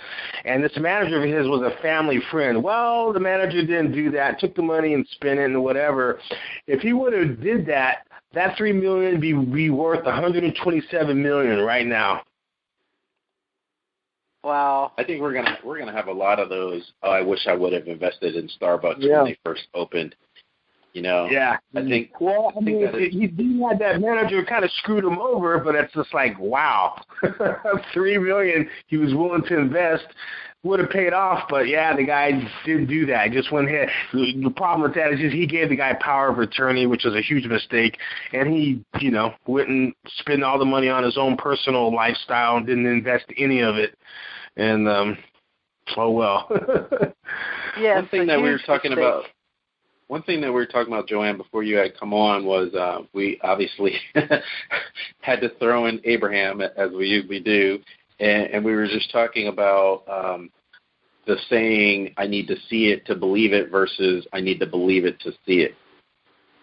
And this manager of his was a family friend. Well, the manager didn't do that, took the money and spent it and whatever. If he would have did that, that three million dollars would be, be worth one hundred twenty-seven million dollars right now. Wow. I think we're going to we're gonna have a lot of those. Oh, I wish I would have invested in Starbucks yeah. when they first opened. You know, yeah. I think. Well, I, I mean, think he, he had that manager kind of screwed him over, but it's just like, wow, three million he was willing to invest. would have paid off, but yeah, the guy didn't do that. Just went ahead. The problem with that is just he gave the guy power of attorney, which was a huge mistake, and he, you know, went and spent all the money on his own personal lifestyle and didn't invest any of it. And um, oh well. Yeah, one thing that we were talking mistake. about. One thing that we were talking about, Joann, before you had come on was uh, we obviously had to throw in Abraham as we usually do. And, and we were just talking about um, the saying, I need to see it to believe it versus I need to believe it to see it.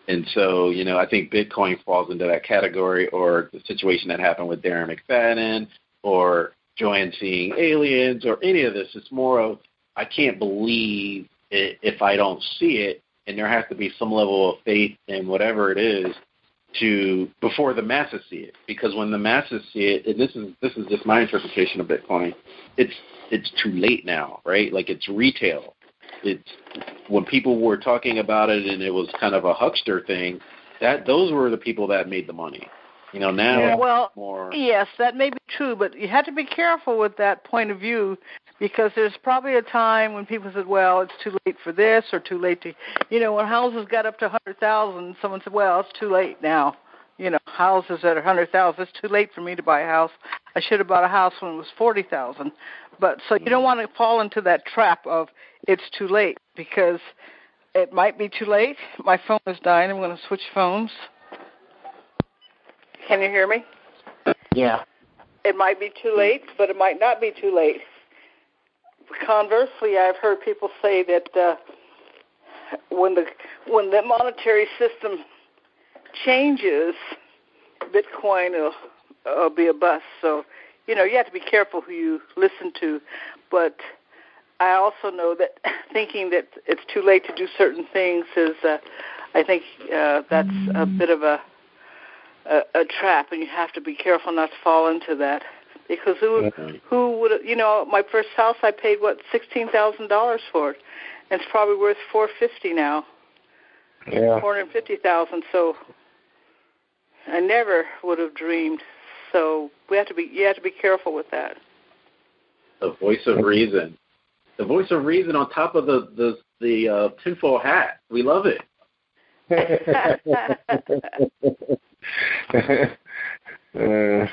And so, you know, I think Bitcoin falls into that category, or the situation that happened with Darren McFadden or Joann seeing aliens or any of this. It's more of I can't believe it if I don't see it, and there has to be some level of faith in whatever it is to before the masses see it, because when the masses see it, and this is this is just my interpretation of Bitcoin, it's it's too late now, right? Like it's retail. It's when people were talking about it and it was kind of a huckster thing, that those were the people that made the money. You know, now yeah, well, more yes, that may be true, but you have to be careful with that point of view, because there's probably a time when people said, well, it's too late for this or too late to, you know, when houses got up to one hundred thousand, someone said, well, it's too late now. You know, houses at one hundred thousand, it's too late for me to buy a house. I should have bought a house when it was forty thousand. But so you don't want to fall into that trap of it's too late, because it might be too late. My phone is dying. I'm going to switch phones. Can you hear me? Yeah. It might be too late, but it might not be too late. Conversely, I've heard people say that uh, when the when the monetary system changes, Bitcoin will, will be a bust. So, you know, you have to be careful who you listen to. But I also know that thinking that it's too late to do certain things is, uh, I think, uh, that's a bit of a, a a trap, and you have to be careful not to fall into that. Because who who would, you know, my first house I paid, what, sixteen thousand dollars for it. And it's probably worth four hundred fifty thousand dollars now. Yeah. four hundred fifty thousand dollars. So I never would have dreamed. So we have to be, you have to be careful with that. The voice of reason. The voice of reason on top of the, the, the uh, tinfoil hat. We love it. uh.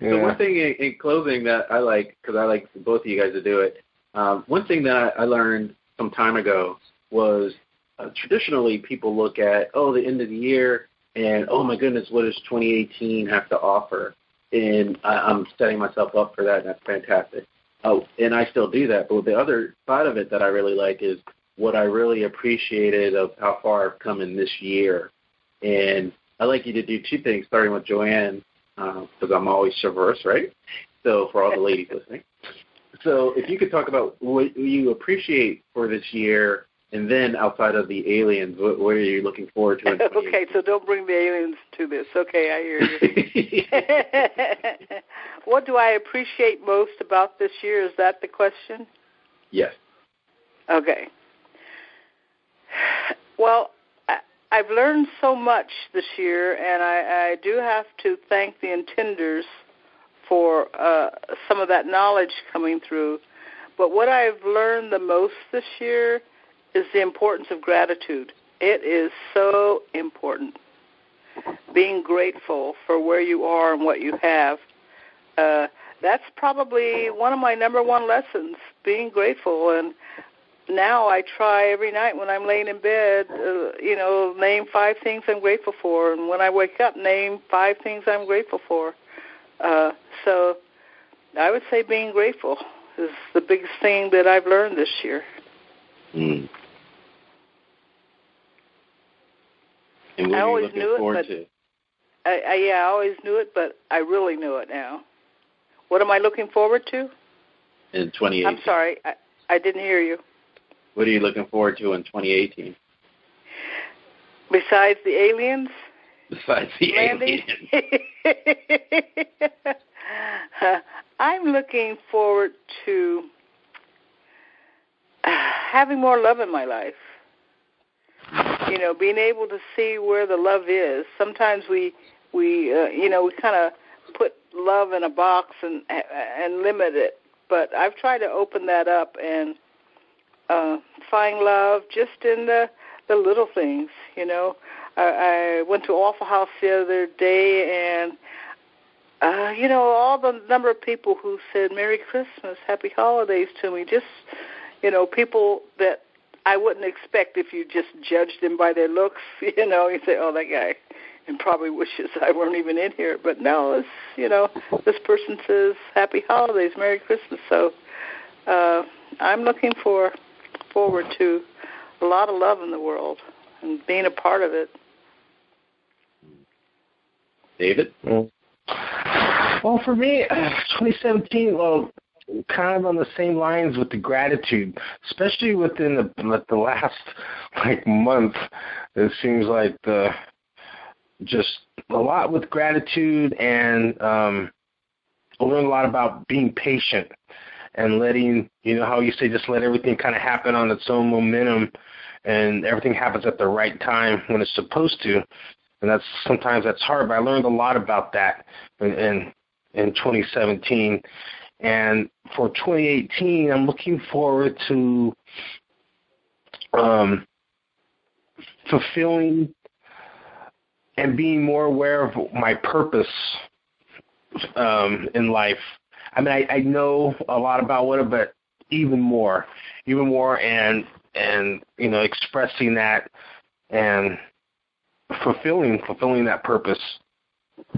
So one thing in, in closing that I like, because I like both of you guys to do it, um, one thing that I, I learned some time ago was uh, traditionally people look at, oh, the end of the year, and oh, my goodness, what does twenty eighteen have to offer? And I, I'm setting myself up for that, and that's fantastic. Oh, and I still do that. But the other side of it that I really like is what I really appreciated of how far I've come in this year. And I'd like you to do two things, starting with Joann, because uh, I'm always chivalrous, right? So for all the ladies listening. So if you could talk about what you appreciate for this year, and then outside of the aliens, what, what are you looking forward to? Okay, so don't bring the aliens to this. Okay, I hear you. What do I appreciate most about this year? Is that the question? Yes. Okay. Well, I've learned so much this year, and I, I do have to thank the Intenders for uh, some of that knowledge coming through. But what I've learned the most this year is the importance of gratitude. It is so important. Being grateful for where you are and what you have. Uh, that's probably one of my number one lessons, being grateful. And now I try every night when I'm laying in bed, uh, you know, name five things I'm grateful for. And when I wake up, name five things I'm grateful for. Uh, so I would say being grateful is the biggest thing that I've learned this year. Mm. And what I are always you knew it, but to? I, I, yeah, I always knew it, but I really knew it now. What am I looking forward to? In twenty eighteen. I'm sorry, I, I didn't hear you. What are you looking forward to in twenty eighteen? Besides the aliens? Besides the landing? aliens. uh, I'm looking forward to having more love in my life. You know, being able to see where the love is. Sometimes we, we uh, you know, we kind of put love in a box and and limit it. but I've tried to open that up and uh, find love just in the, the little things, you know. I, I went to Awful House the other day, and, uh, you know, all the number of people who said Merry Christmas, Happy Holidays to me, just, you know, people that I wouldn't expect if you just judged them by their looks, you know. You say, oh, that guy, and probably wishes I weren't even in here. But no, it's, you know, this person says Happy Holidays, Merry Christmas. So uh, I'm looking for forward to a lot of love in the world and being a part of it. David? Well, for me, twenty seventeen, well, kind of on the same lines with the gratitude, especially within the, with the last, like, month. It seems like the just a lot with gratitude, and um, I learned a lot about being patient and letting, you know, how you say just let everything kind of happen on its own momentum, and everything happens at the right time when it's supposed to. And that's sometimes that's hard, but I learned a lot about that in, in, in twenty seventeen. And for twenty eighteen, I'm looking forward to um, fulfilling and being more aware of my purpose um, in life. I mean, I, I know a lot about what it, but even more, even more, and and you know, expressing that and fulfilling fulfilling that purpose.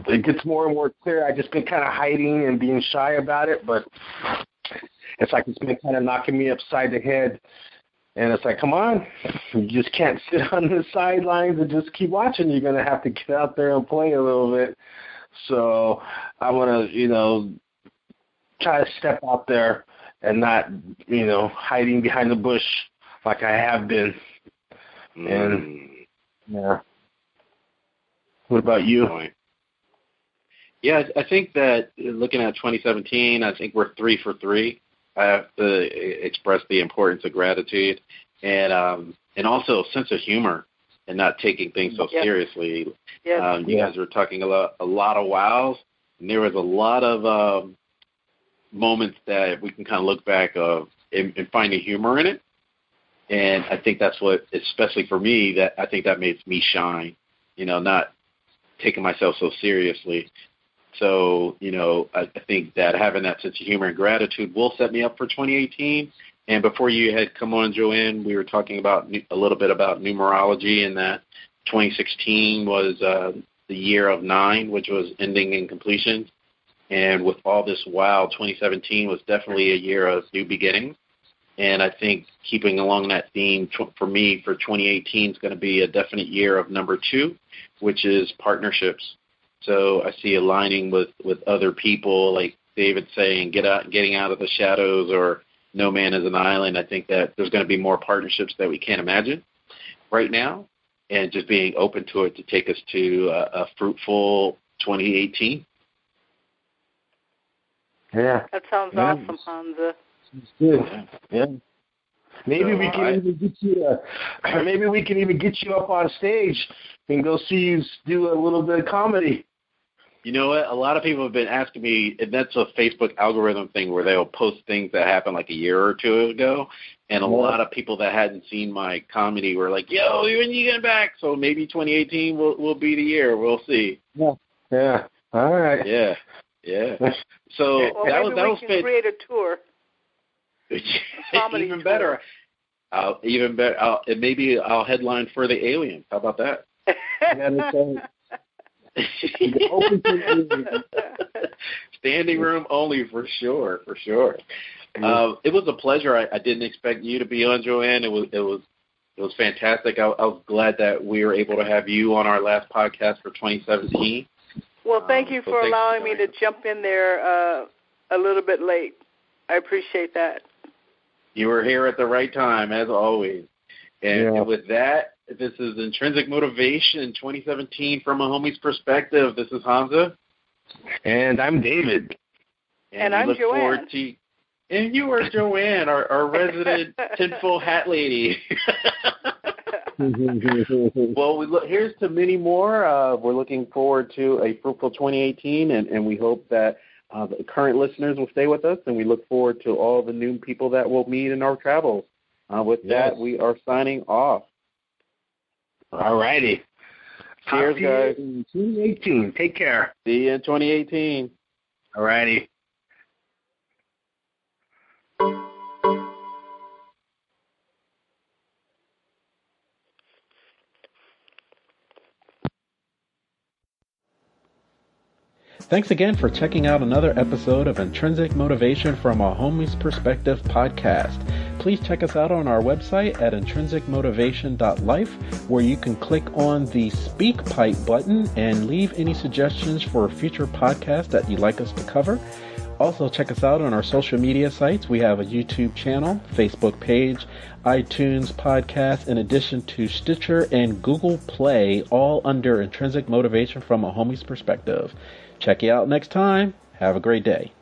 It gets more and more clear. I've just been kind of hiding and being shy about it, but it's like it's been kind of knocking me upside the head. And it's like, come on, you just can't sit on the sidelines and just keep watching. You're going to have to get out there and play a little bit. So I want to, you know, try to step out there and not, you know, hiding behind the bush like I have been. And, yeah. What about you? Yeah, I think that looking at twenty seventeen, I think we're three for three. I have to express the importance of gratitude and um, and also a sense of humor and not taking things so yep. seriously. Yep. Um, you yep. guys were talking a lot, a lot of wows, and there was a lot of um, moments that we can kind of look back of and, and find the humor in it. And I think that's what, especially for me, that I think that makes me shine, you know, not taking myself so seriously. So, you know, I think that having that sense of humor and gratitude will set me up for twenty eighteen. And before you had come on, Joann, we were talking about a little bit about numerology, and that twenty sixteen was uh, the year of nine, which was ending in completion. And with all this wow, twenty seventeen was definitely a year of new beginnings. And I think keeping along that theme for me for twenty eighteen is going to be a definite year of number two, which is partnerships. So I see aligning with, with other people, like David saying, get out, getting out of the shadows, or no man is an island. I think that there's going to be more partnerships that we can't imagine right now, and just being open to it to take us to a, a fruitful twenty eighteen. Yeah. That sounds yeah. awesome, Hamza. It's good. Yeah. Maybe so, we can I, even get you. Uh, maybe we can even get you up on stage and go see you do a little bit of comedy. You know what? A lot of people have been asking me, and that's a Facebook algorithm thing where they'll post things that happened like a year or two ago, and a yeah. lot of people that hadn't seen my comedy were like, yo, when you get back? So maybe twenty eighteen will will be the year. We'll see. Yeah. Yeah. All right. Yeah. Yeah. So well, that was that was can create a tour. Even better. I'll, even better. I'll, maybe I'll headline for the aliens. How about that? Standing room only for sure, for sure. Mm-hmm. Um, it was a pleasure. I, I didn't expect you to be on, Joann. It was, it was, it was fantastic. I, I was glad that we were able to have you on our last podcast for twenty seventeen. Well, thank you um, so for allowing for me to jump in there uh, a little bit late. I appreciate that. You were here at the right time, as always. And yeah. with that, this is Intrinsic Motivation twenty seventeen from a homie's perspective. This is Hamza. And I'm David. And, and I'm Joann. To, and you are Joann, our, our resident tinfoil hat lady. Well, we look, here's to many more. Uh, we're looking forward to a fruitful twenty eighteen, and, and we hope that Uh, the current listeners will stay with us, and we look forward to all the new people that we'll meet in our travels. Uh, with yes. that, we are signing off. All righty. Cheers, guys. twenty eighteen. Take care. See you in twenty eighteen. All righty. Thanks again for checking out another episode of Intrinsic Motivation from a Homie's Perspective podcast. Please check us out on our website at intrinsic motivation dot life, where you can click on the Speak Pipe button and leave any suggestions for future podcasts that you'd like us to cover. Also, check us out on our social media sites. We have a YouTube channel, Facebook page, iTunes podcast, in addition to Stitcher and Google Play, all under Intrinsic Motivation from a Homie's Perspective. Check you out next time. Have a great day.